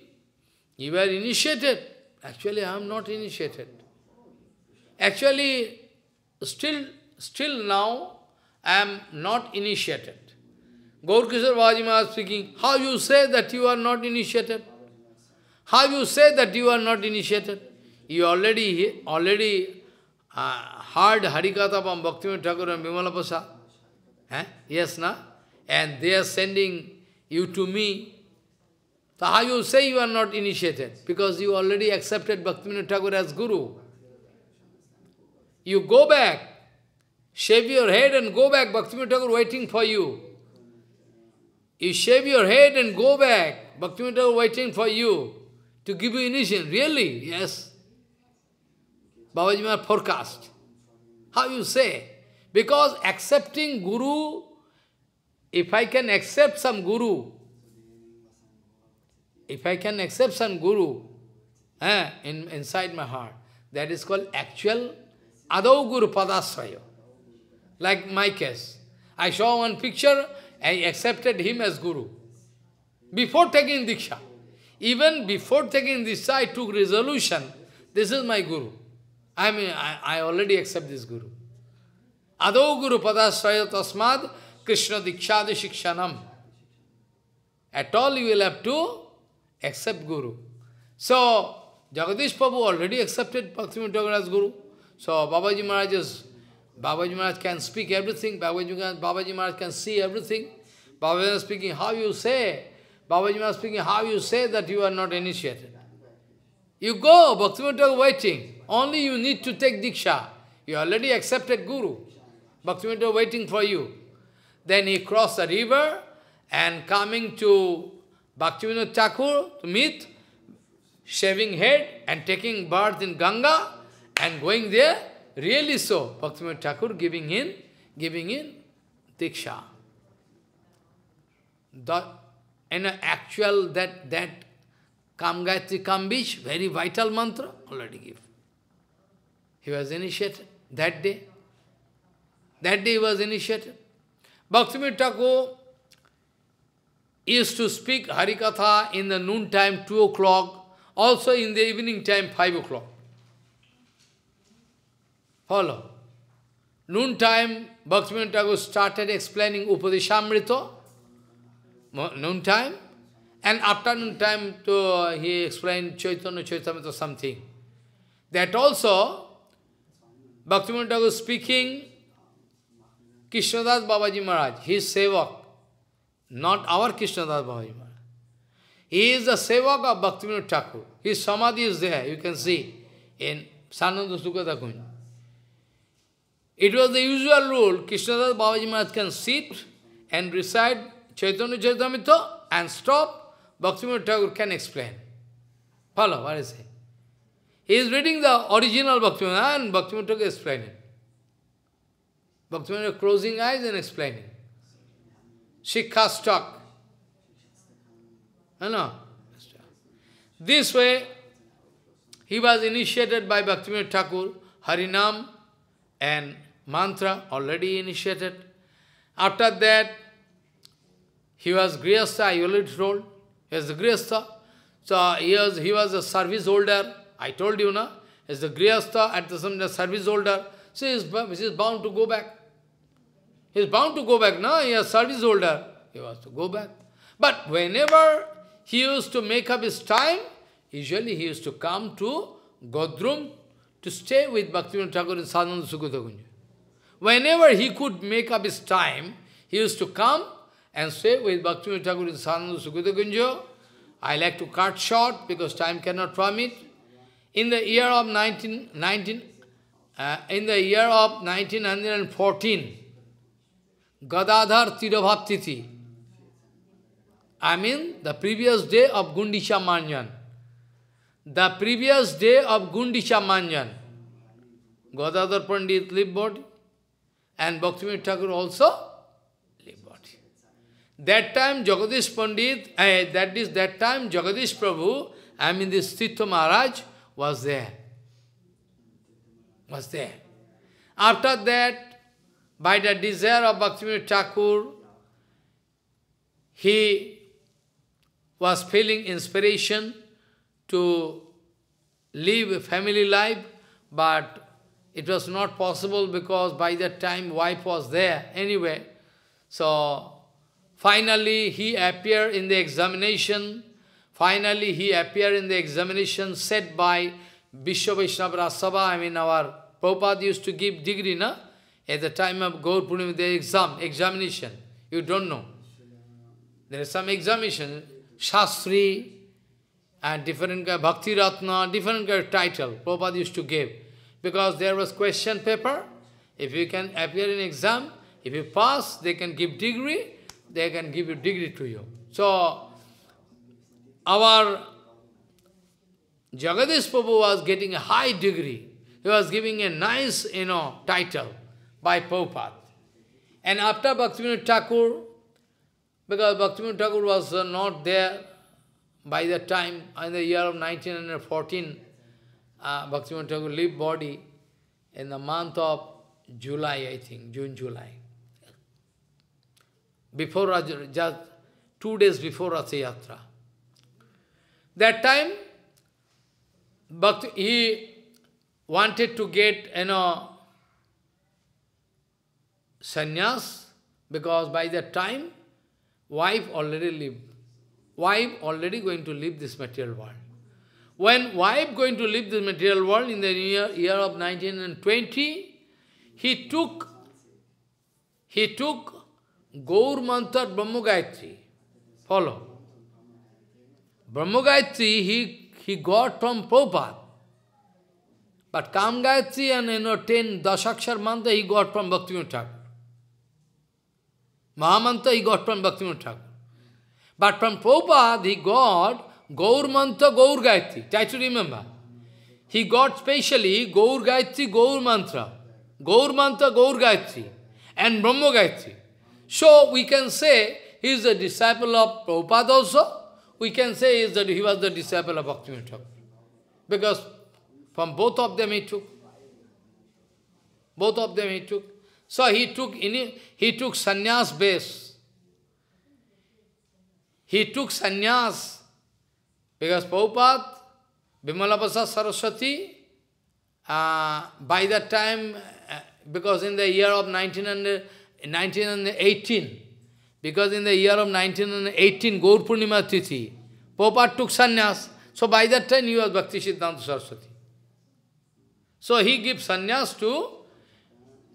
you were initiated. Actually, I am not initiated. Actually, still now, I am not initiated. Gaur Kishore Babaji Maharaj speaking, how you say that you are not initiated? You already heard Harikatha from Bhaktivinoda Thakur and Vimalapasa. Yes, na? And they are sending you to me. So how you say you are not initiated? Because you already accepted Bhaktivinoda Thakur as Guru. You go back, shave your head and go back, Bhaktivinoda Thakur waiting for you. You shave your head and go back, Bhaktivinoda Thakur waiting for you to give you initiation. Really? Yes. Babaji Maharaj forecast. How you say? Because accepting Guru, if I can accept some Guru inside my heart, that is called actual Adau Guru Padasraya. Like my case. I saw one picture, I accepted him as Guru. Before taking Diksha. Even before taking Diksha, I took resolution. This is my Guru. I mean, I already accept this Guru. Adho Guru Padasraya Tasmad Krishna Dikshadi Shikshanam. At all you will have to accept Guru. So, Jagadish Prabhu already accepted Bhaktivinoda Thakur as Guru. So, Babaji Maharaj can speak everything. Babaji Maharaj can see everything. Babaji Maharaj speaking, how you say? That you are not initiated? You go, Bhaktivinoda Thakur waiting. Only you need to take Diksha. You already accepted Guru. Bhaktivinoda waiting for you. Then he crossed the river and coming to Bhaktivinoda Thakur to meet, shaving head and taking bath in Ganga and going there. Really so, Bhaktivinoda Thakur giving in Diksha. That Kam Gayatri Kam Bij, very vital mantra, already give. He was initiated that day. He was initiated. Bhaktivinoda Thakur used to speak Harikatha in the noon time, 2 o'clock, also in the evening time, 5 o'clock. Follow. Noon time, Bhaktivinoda Thakur started explaining Upadeshamrita, noon time, and afternoon time he explained Chaitanya Charitamrita something. That also, Bhaktivinoda Thakur speaking, Krishnadas Babaji Maharaj, his sevak, not our Krishnadas Babaji Maharaj. He is the sevak of Bhaktivinoda Thakur. His samadhi is there, you can see, in Sananda Sukata Kunj. It was the usual rule, Krishnadas Babaji Maharaj can sit and recite Chaitanya Chaitamrita and stop. Bhaktivinoda Thakur can explain. Follow, what is it? He is reading the original Bhaktivinoda and Bhaktivinoda Thakur explaining. Bhaktivinoda Thakur closing eyes and explaining. Shikha stock. No. This way, he was initiated by Bhaktivinoda Thakur, Harinam and mantra already initiated. After that, he was Grihastha, I already told. He was the Grihastha. So he was a service holder. I told you, na? He is the Grihastha, at the same time service holder. So he is bound to go back. He is bound to go back, na? He is service holder. He was to go back. But whenever he used to make up his time, usually he used to come to Godrum to stay with Bhaktivinoda Thakur in Sananda Sukata Kunja. Whenever he could make up his time, he used to come and stay with Bhaktivinoda Thakur in Sananda Sukata Kunja. I like to cut short because time cannot permit. In the year of 1914, Gadadhar Tirabhaptithi, I mean the previous day of Gundicha Manjan. The previous day of Gundicha Manjan, Gadadhar Pandit lived body and Bhaktivinoda Thakur also lived body. That time Jagadish Pandit, that time Jagadish Prabhu, I mean this Tirtha Maharaj was there. Was there. After that, by the desire of Bhaktivinoda Thakur, he was feeling inspiration to live a family life, but it was not possible because by that time wife was there anyway. So finally he appeared in the examination, set by Vishwa Vaishnava Raj Sabha. I mean our Prabhupada used to give degree, na? At the time of Gaur Purnima, the examination. You don't know. There is some examination, Shastri, and different kind of Bhakti Ratna, different kind of title Prabhupada used to give. Because there was question paper, if you can appear in exam, if you pass, they can give degree, they can give you degree to you. So, our Jagadish Prabhu was getting a high degree. He was giving a nice, title by Prabhupada. And after Bhaktivinoda Thakur, because Bhaktivinoda Thakur was not there, by the time, in the year of 1914, Bhaktivinoda Thakur left body in the month of July, I think, June, July. Before, just 2 days before Ratha Yatra. That time, he wanted to get, sannyas, because by that time, wife already lived. Wife already going to leave this material world. When wife going to leave this material world in the year of 1920, he took Gaur Mantra Brahma Gayatri. Follow. Brahma Gayatri he got from Prabhupada. But Kam Gayatri and 10 Dasakshar Mantra he got from Bhaktivinoda Thakur. Mahamantra he got from Bhaktivinoda Thakur. But from Prabhupada, he got Gaur Mantra, Gaur Gayatri. Try to remember. He got specially Gaur Gayatri, Gaur Mantra. Gaur Mantra, Gaur Gayatri. And Brahma Gayatri. So we can say he is a disciple of Prabhupada also. We can say he was the disciple of Bhaktivinoda Thakur. Because from both of them he took. Both of them he took. So he took sannyas base. He took sannyas because Prabhupada, Bimala Prasad Saraswati, by that time, because in the year of 1918, Gaur Purnima Tithi, Prabhupada took sannyas. So by that time he was Bhakti Siddhanta Saraswati. So he gives sannyas to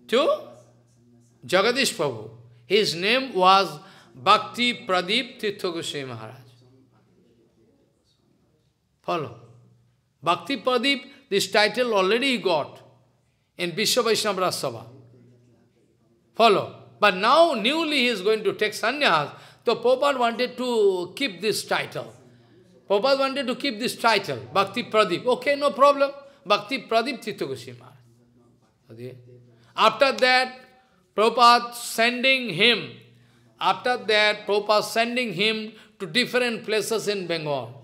to Jagadish Prabhu. His name was Bhakti Pradeep Tirtha Goswami Maharaj. Follow. Bhakti Pradeep, this title already he got in Vishwa Vaishnava Raj Sabha. Follow. But now, newly he is going to take sannyas. So Prabhupada wanted to keep this title. Prabhupada wanted to keep this title, Bhakti Pradeep. Okay, no problem. Bhakti Pradeep Tirtha Goswami Maharaj. Okay. After that, Prabhupada sending him to different places in Bengal.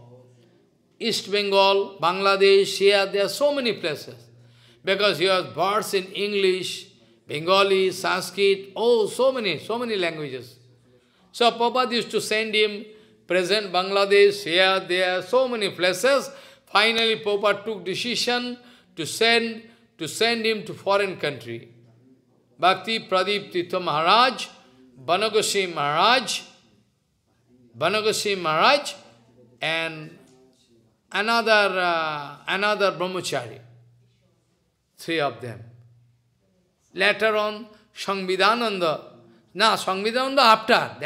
East Bengal, Bangladesh, here, there are so many places. Because he was versed in English, Bengali, Sanskrit, oh, so many languages. So Prabhupada used to send him, present Bangladesh, here, there, so many places. Finally, Prabhupada took decision to send him to foreign country. Bhakti Pradeep Tirtha Maharaj, Vana Goswami Maharaj, and another brahmachari. Three of them. Later on, Sangvidananda, after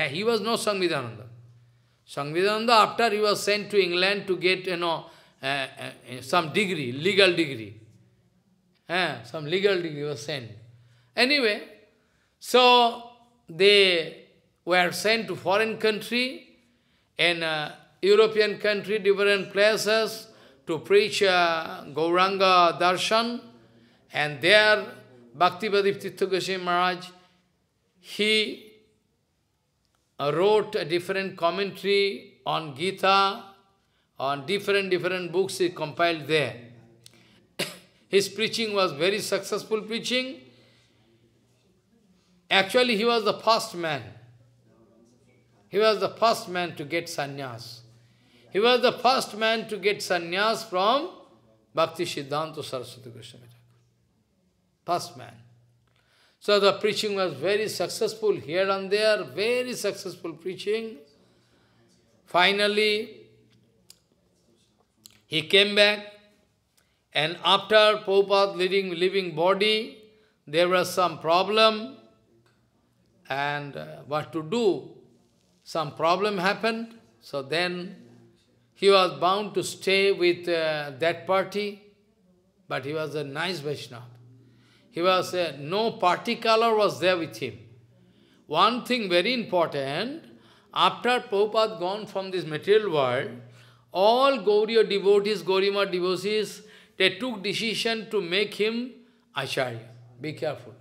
he was sent to England to get, some degree, legal degree. Some legal degree was sent. Anyway, so they were sent to foreign country, and European country, different places, to preach Gauranga Darshan. And there, Bhakti Pradeep Tirtha Goswami Maharaj, he wrote a different commentary on Gita, on different books he compiled there. His preaching was very successful preaching. Actually, he was the first man. He was the first man to get sannyas. He was the first man to get sannyas from Bhakti Siddhanta Saraswati Goswami. First man. So the preaching was very successful here and there, very successful preaching. Finally, he came back, and after Prabhupada leaving body, there was some problem. And what to do? Some problem happened. So then he was bound to stay with that party. But he was a nice Vaishnava. He was no party color was there with him. One thing very important, after Prabhupada gone from this material world, all Gauriya devotees, Gaurima devotees, they took decision to make him Acharya. Be careful.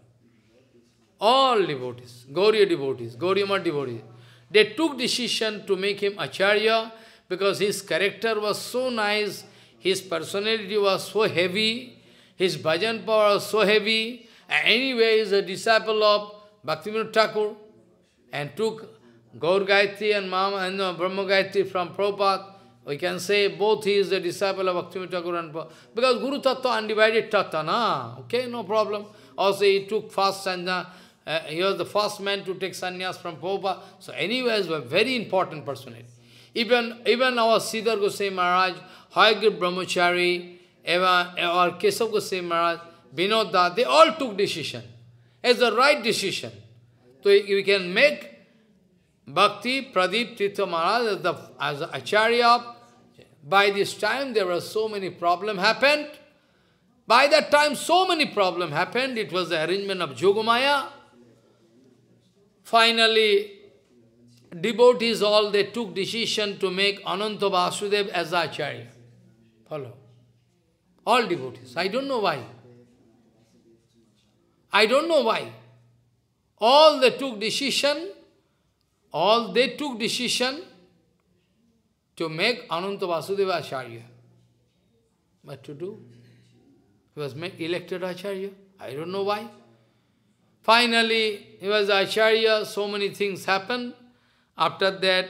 All devotees, Gauriya devotees, Gaurima devotees, they took decision to make him Acharya because his character was so nice, his personality was so heavy, his bhajan power was so heavy. Anyway, he is a disciple of Bhaktivinoda Thakur and took Gaur Gayatri and Brahma Gayatri from Prabhupada. We can say both he is a disciple of Bhaktivinoda Thakur and Prabhupada. Because Guru Tattva, undivided Tattva, na? Okay, no problem. Also, he took first sannyas. He was the first man to take sannyas from Prabhupada. So anyway, he was a very important personality. Even our Siddhar Goswami Maharaj, Hayagir Brahmachari, our Keshav Goswami Maharaj, Vinodda, they all took decision. It's the right decision. So we can make Bhakti Pradeep Tirtha Maharaj as the Acharya. By this time, there were so many problems happened. By that time, so many problems happened. It was the arrangement of Jogamaya. Finally, devotees all, they took decision to make Ananta Vasudev as the Acharya. Follow. All devotees. I don't know why. I don't know why. All they took decision to make Ananta Vasudeva Acharya. What to do? He was elected Acharya. I don't know why. Finally, he was Acharya. So many things happened. After that,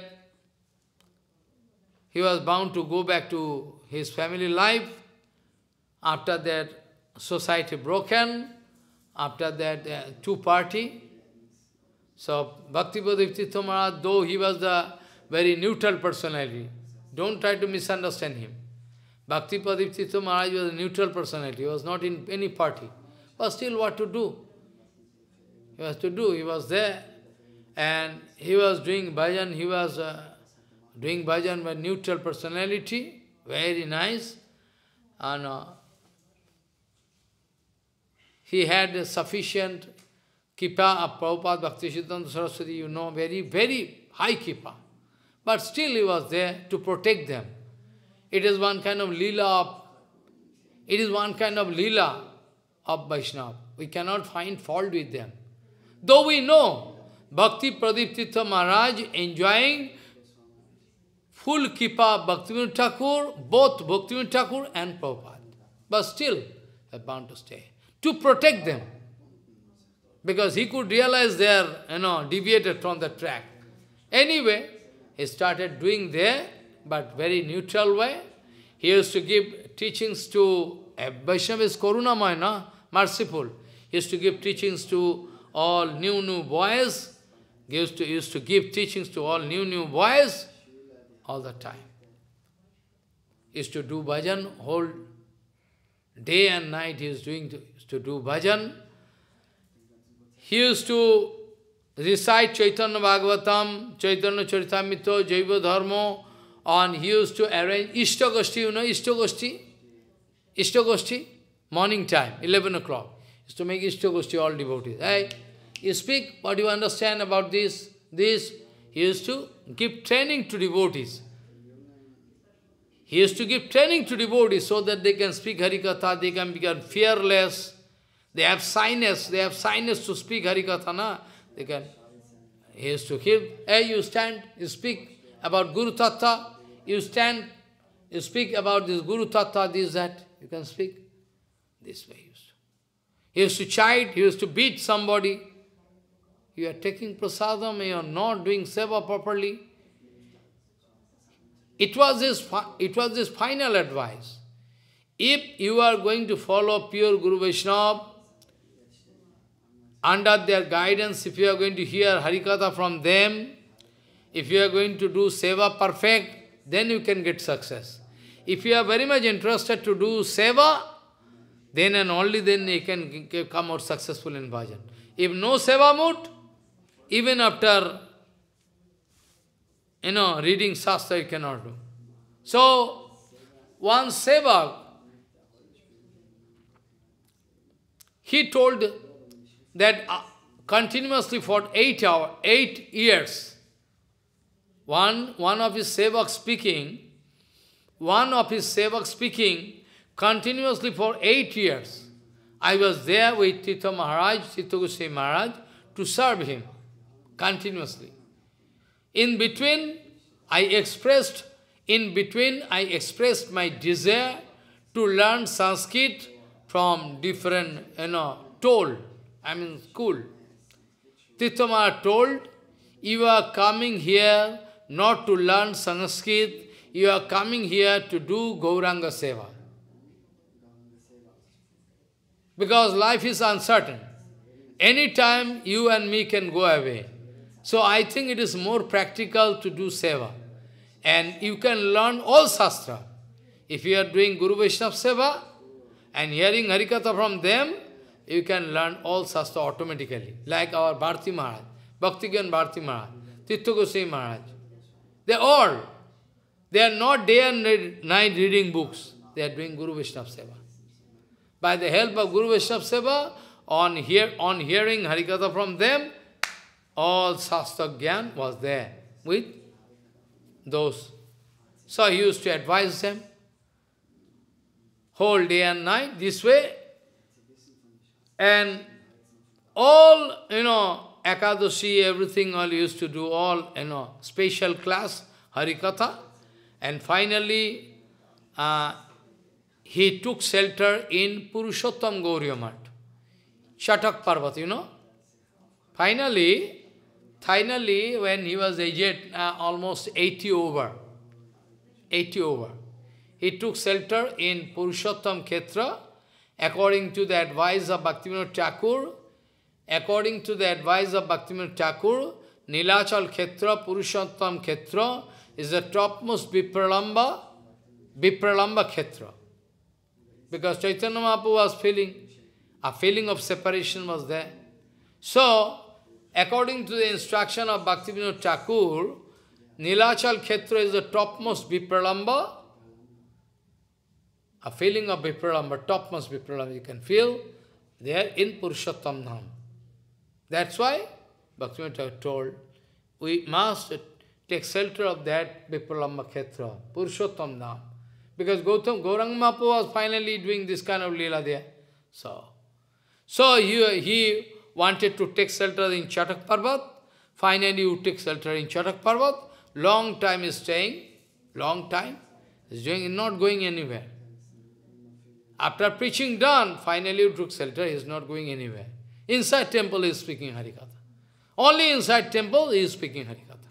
he was bound to go back to his family life. After that, society broken. After that, two-party. So, Bhakti Pradeep Tirtha Maharaj, though he was the very neutral personality, don't try to misunderstand him. Bhakti Pradeep Tirtha Maharaj was a neutral personality, he was not in any party. But still, what to do? He was to do, he was there. And he was doing bhajan, he was doing bhajan with neutral personality, very nice. And he had a sufficient kippa of Prabhupada Bhaktisiddhanta Saraswati, you know, very, very high kippa. But still he was there to protect them. It is one kind of lila. It is one kind of lila of Vaishnava. We cannot find fault with them. Though we know Bhakti Pradip Tirtha Maharaj enjoying full kippa Bhaktivinoda Thakur, both Bhaktivinoda Thakur and Prabhupada. But still, they are bound to stay. To protect them. Because he could realize they are, you know, deviated from the track. Anyway, he started doing there, but very neutral way. He used to give teachings to, Vaishnava is karunamaya, na? Merciful. He used to give teachings to all new boys. He used to give teachings to all new boys all the time. He used to do bhajan whole day and night. He was doing to do bhajan. He used to recite Chaitanya Bhagavatam, Chaitanya Charitamrita, Jaiva Dharma, and he used to arrange Ishtagoshti, you know, Ishtagoshti? Ishtagoshti, morning time, 11 o'clock. He used to make Ishtagoshti all devotees. Hey, you speak, what do you understand about this, this? He used to give training to devotees. He used to give training to devotees so that they can speak Harikatha, they can become fearless. They have shyness to speak Harikatha, na? They can. He used to give, hey, you stand, you speak about Guru Tattva, you stand, you speak about this Guru Tattva, this, that, you can speak. This way he used to. He used to chide, he used to beat somebody. You are taking prasadam, you are not doing seva properly. It was his final advice. If you are going to follow pure Guru Vaishnava, under their guidance, if you are going to hear Harikatha from them, if you are going to do seva perfect, then you can get success. If you are very much interested to do seva, then and only then you can come out successful in bhajan. If no seva mood, even after, you know, reading Shastra, you cannot do. So, one seva, he told that continuously for 8 years, one of his sevaks speaking, continuously for 8 years, I was there with Tirtha Maharaj, Tirtha Goswami Maharaj, to serve him continuously. In between, I expressed my desire to learn Sanskrit from different, you know, school. Tirtha Maharaj told, you are coming here not to learn Sanskrit, you are coming here to do Gauranga Seva. Because life is uncertain. Anytime you and me can go away. So I think it is more practical to do seva. And you can learn all Shastra. If you are doing Guru Vaishnava Seva and hearing Harikatha from them, you can learn all Shastra automatically. Like our Bharati Maharaj, Bhaktigan Bharati Maharaj, Tirtha Goswami Maharaj. They are not day and night reading books. They are doing Guru Vaishnava Seva. By the help of Guru Vaishnava Seva, on hearing Harikatha from them, all Shastra Gyan was there with those. So he used to advise them whole day and night this way. And all, you know, Ekadashi, everything, all used to do, all, you know, special class, Harikatha. And finally, he took shelter in Purushottam Gauriya Math, Chatak Parvat, you know. Finally, when he was aged, almost 80 over, he took shelter in Purushottam Khetra, according to the advice of Bhaktivinoda Thakur, Nilachal Khetra, Purushottam Khetra is the topmost Vipralamba Khetra. Because Chaitanya Mahaprabhu was feeling, a feeling of separation was there. So, according to the instruction of Bhaktivinoda Thakur, Nilachal Khetra is the topmost Vipralamba, a feeling of Vipralamba, topmost Vipralamba you can feel there in Purushottam Dham. That's why Bhaktivinoda Thakur told, we must take shelter of that Vipralamba Khetra, Purushottam Dham. Because Gauranga Mahaprabhu was finally doing this kind of lila there. So he wanted to take shelter in Chatak Parvat. Finally, you take shelter in Chatak Parvat. Long time is staying. Long time is doing, not going anywhere. After preaching done, finally you took shelter. He is not going anywhere. Inside temple he is speaking Harikatha. Only inside temple he is speaking Harikatha.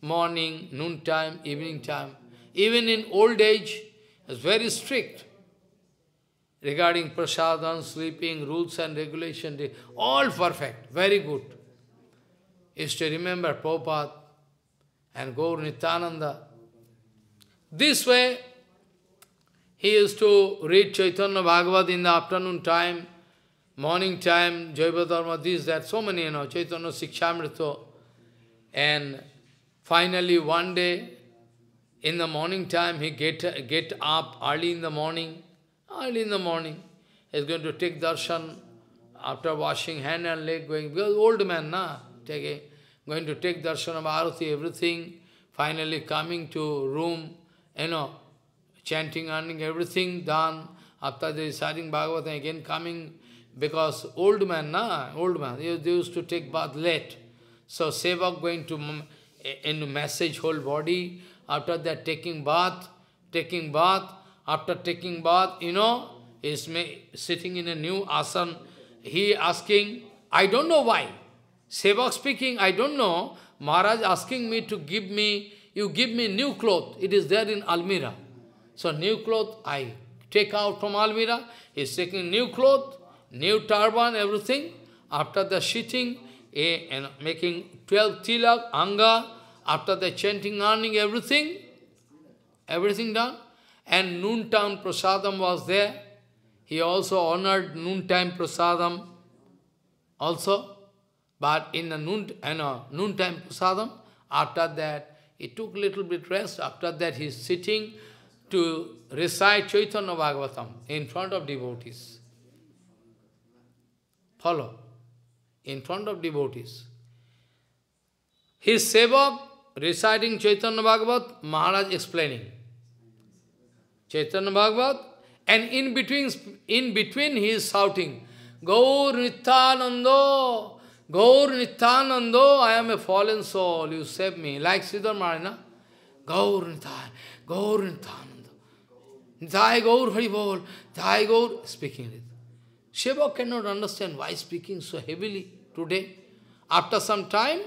Morning, noon time, evening time. Even in old age, is very strict regarding prasadam, sleeping, rules and regulations, all perfect, very good. Is to remember Prabhupada and Gaur Nityananda. This way, he used to read Chaitanya Bhagavad in the afternoon time, morning time, Jaiva Dharma, this, that, so many, Chaitanya Shikshamrita. And finally, one day, in the morning time, he get up early in the morning. Early in the morning, he is going to take darshan after washing hand and leg, going, because old man, na, going to take darshan of Aruti, everything, finally coming to room, chanting, earning, everything done. After reciting Bhagavatam, again coming, because old man, na, old man, they used to take bath late. So, Sevak going to massage whole body. After that, taking bath, after taking bath, is sitting in a new asana. He asking, I don't know why. Sevak speaking, I don't know. Maharaj asking me to give me new cloth. It is there in Almira. So new cloth, I take out from Almira. He is taking new cloth, new turban, everything. After the sitting, and making 12 tilak, anga, after the chanting, earning, everything done. And noontime prasadam was there. He also honored noontime prasadam also. But in the noontime prasadam, after that, he took little bit rest. After that, he is sitting to recite Chaitanya Bhagavatam in front of devotees. Follow. In front of devotees. His sevak reciting Chaitanya Bhagavat, Maharaj explaining Chaitanya Bhagavat, and in between he is shouting, Gaur Nityananda, Gaur Nityananda, I am a fallen soul, you save me. Like Siddhar Marina, Gaur Nityananda, Gaur Nityananda, Nithai Gaur Haribol, Nithai Gaur, speaking it. Sevak cannot understand why speaking so heavily today. After some time,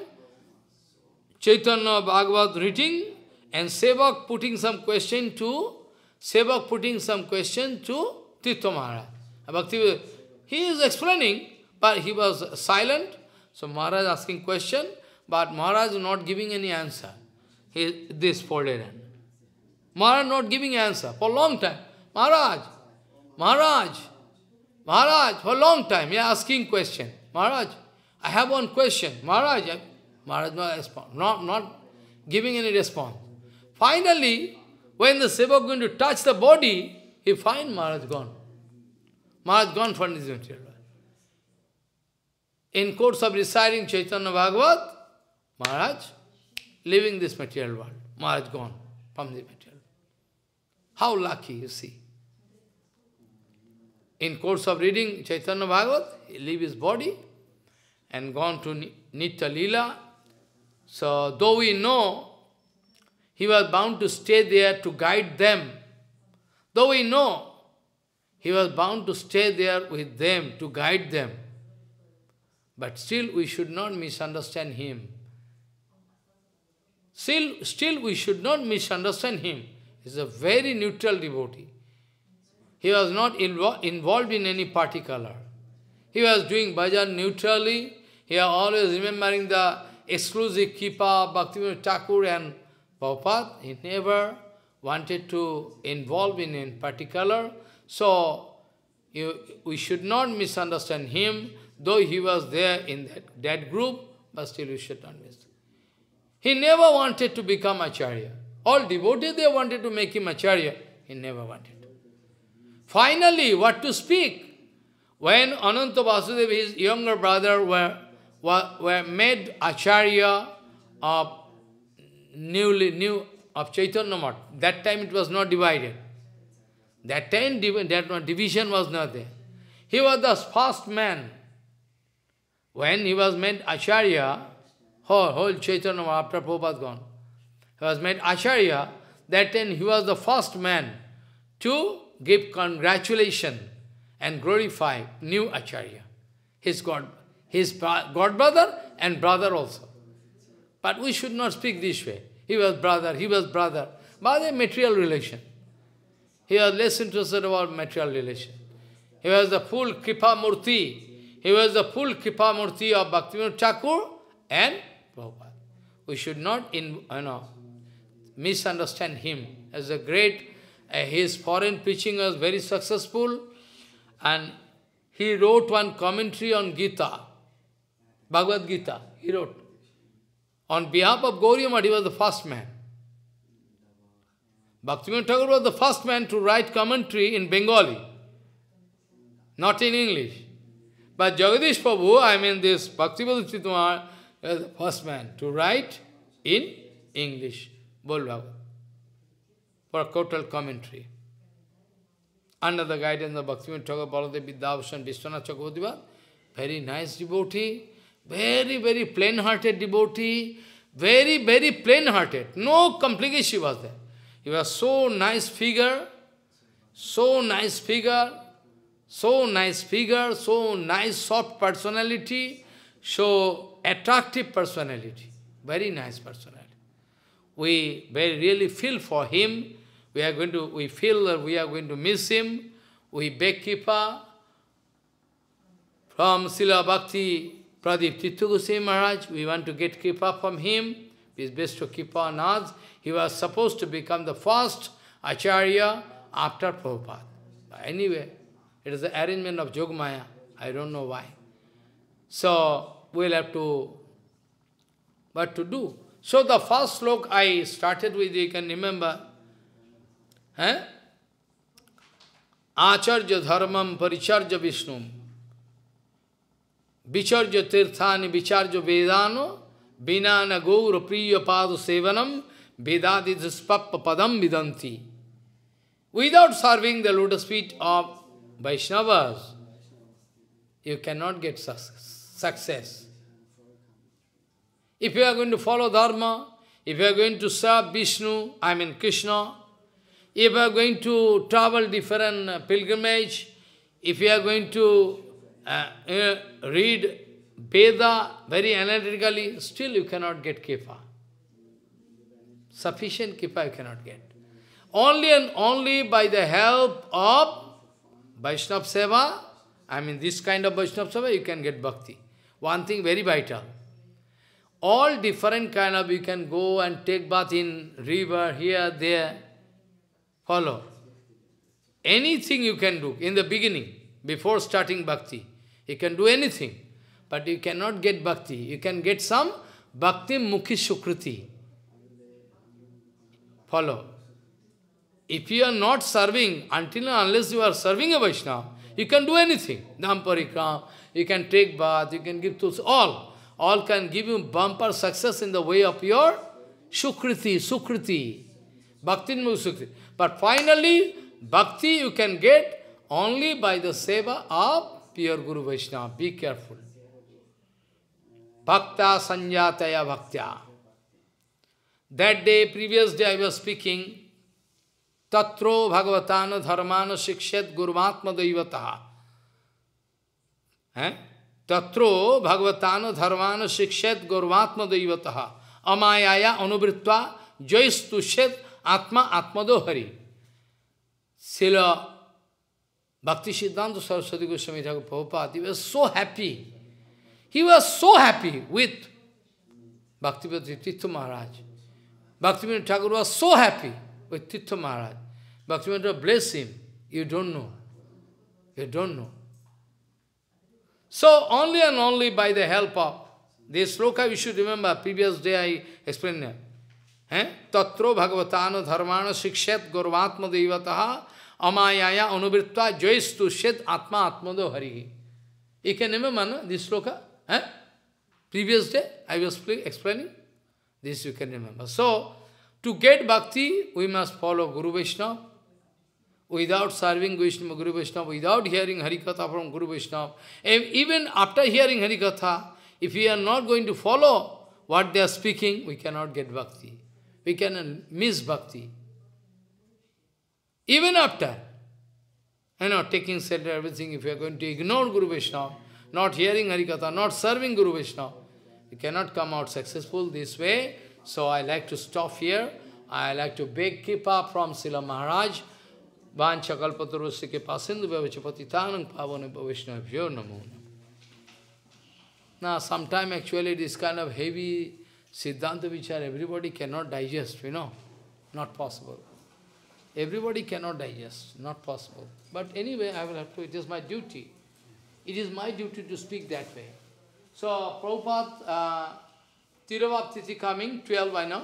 Chaitanya Bhagavat reading, and Sevak putting some question to Tirtha Maharaj. Bhakti, he is explaining, but he was silent. So Maharaj asking question, but Maharaj not giving any answer. He this folded hand. Maharaj not giving answer for long time. Maharaj for long time. He asking question. Maharaj, I have one question. Maharaj not giving any response. Finally, when the sevak going to touch the body, he finds Maharaj gone. Maharaj gone from his material. In course of reciting Chaitanya Bhagavat, Maharaj leaving this material world. Maharaj gone from the material. How lucky, you see. In course of reading Chaitanya Bhagavat, he leaves his body and gone to Nitya Leela. So, though we know he was bound to stay there to guide them, but still we should not misunderstand him. He is a very neutral devotee. He was not involved in any particular. He was doing bhajan neutrally. He was always remembering the exclusive Kripa, Bhaktivinoda Thakur and Prabhupada. He never wanted to involve in any particular. So, we should not misunderstand him Though he was there in that group, but still he should not miss. He never wanted to become Acharya. All devotees, they wanted to make him Acharya. He never wanted to. Finally, what to speak? When Ananta Vasudeva, his younger brother, were made Acharya of Chaitanya Math. That time it was not divided. That time that division was not there. He was the first man. When he was made Acharya, whole Chaitanya Math, after Prabhupada gone, he was made Acharya. That time he was the first man to give congratulation and glorify new Acharya, his god brother and brother also. But we should not speak this way. He was brother. By the material relation. He was less interested about material relation. He was the full Kripa Murti. He was the full Kripa Murti of Bhaktivinoda Thakur and Prabhupada. We should not misunderstand him as a great. His foreign preaching was very successful, and he wrote one commentary on Gita, Bhagavad Gita. He wrote on behalf of Gauriya Math. He was the first man. Bhaktivinoda Thakur was the first man to write commentary in Bengali, not in English. But Jagadish Prabhu, this Bhaktivedanta Chidambaram, was the first man to write in English, Bol Bhagavad, for a total commentary. Under the guidance of Bhaktivinoda Thakur, Baladev Vidyabhushan, Vishwanath Chakravarti, very nice devotee. Very, very plain-hearted devotee, very, very plain-hearted. No complication was there. He was so nice figure, so nice soft personality, so attractive personality, very nice personality. We very really feel for him. We feel that we are going to miss him. We beg Kripa from Srila Bhakti Pradeep Tirtha Goswami Maharaj. We want to get Kripa from him. His best to Kripa on us. He was supposed to become the first Acharya after Prabhupada. But anyway, it is the arrangement of Yogamaya. I don't know why. So we'll have to what to do. So the first sloka I started with, you can remember. Acharya dharmam paricharya Vishnum. Vicharya tirthani vicharya vedano, vinana gaura priya padu sevanam, vedadidispappa padam vidanti. Without serving the lotus feet of Vaishnavas, you cannot get success. If you are going to follow dharma, if you are going to serve Krishna, if you are going to travel different pilgrimage, if you are going to read Veda very analytically, still you cannot get Kripa. Sufficient Kripa you cannot get. Only and only by the help of Vaishnava Seva, this kind of Vaishnava Seva, you can get Bhakti. One thing very vital. All different kind of, you can go and take bath in river, here, there. Follow. Anything you can do in the beginning, before starting Bhakti. You can do anything, but you cannot get Bhakti. You can get some Bhakti Mukhi Sukriti. Follow. If you are not serving, until and unless you are serving a Vaishnava, you can do anything. Dham Parikram, you can take bath, you can give to all. All can give you bumper success in the way of your Sukriti. Bhakti Mukhi Sukriti. But finally, Bhakti you can get only by the seva of pure Guru Vaishnava. Be careful. Bhakta Sanjataya Bhaktya. That day, previous day I was speaking, Tatro Bhagavatana Dharmana Shikshet Gurumatma Daivataha. Tatro Bhagavatana Dharmana Shikshet Gurumatma Daivataha. Amayaya Anubritva Joistushet Atma Atmadohari. Sila Bhakti Siddhanta Saraswati Goswami Thakur Prabhupada, he was so happy. He was so happy with Bhaktivedanta Tirtha Maharaj. Bhaktivedanta Thakur was so happy with Tirtha Maharaj. Bhaktivedanta bless him. You don't know. So only and only by the help of this sloka, we should remember, previous day I explained it. Tatro bhagavatana dharmana shikshet gurvatma devataha amayaya anuvritta joistu shed atma atmado harihi. You can remember no? This sloka? Previous day I was explaining. This you can remember. So, to get bhakti, we must follow Guru Vaishnava. Without serving Guru Vaishnava, without hearing Harikatha from Guru Vaishnava, and even after hearing Harikatha, if we are not going to follow what they are speaking, we cannot get bhakti. We can miss bhakti. Even after, you know, taking shelter, everything, if we are going to ignore Guru Vaishnava, not hearing Harikatha, not serving Guru Vaishnava, we cannot come out successful this way. So I like to stop here. I like to beg Kripa from Srila Maharaj. Vancha kalpatarusya kripa sindhu bhavaccha patitanam pavane bhavishnavyo namo. Now, sometimes actually this kind of heavy Siddhanta vichar, everybody cannot digest, you know. Not possible. Everybody cannot digest, not possible. But anyway, I will have to, it is my duty. It is my duty to speak that way. So, Prabhupada, Tiruvaptiti coming, 12 by now.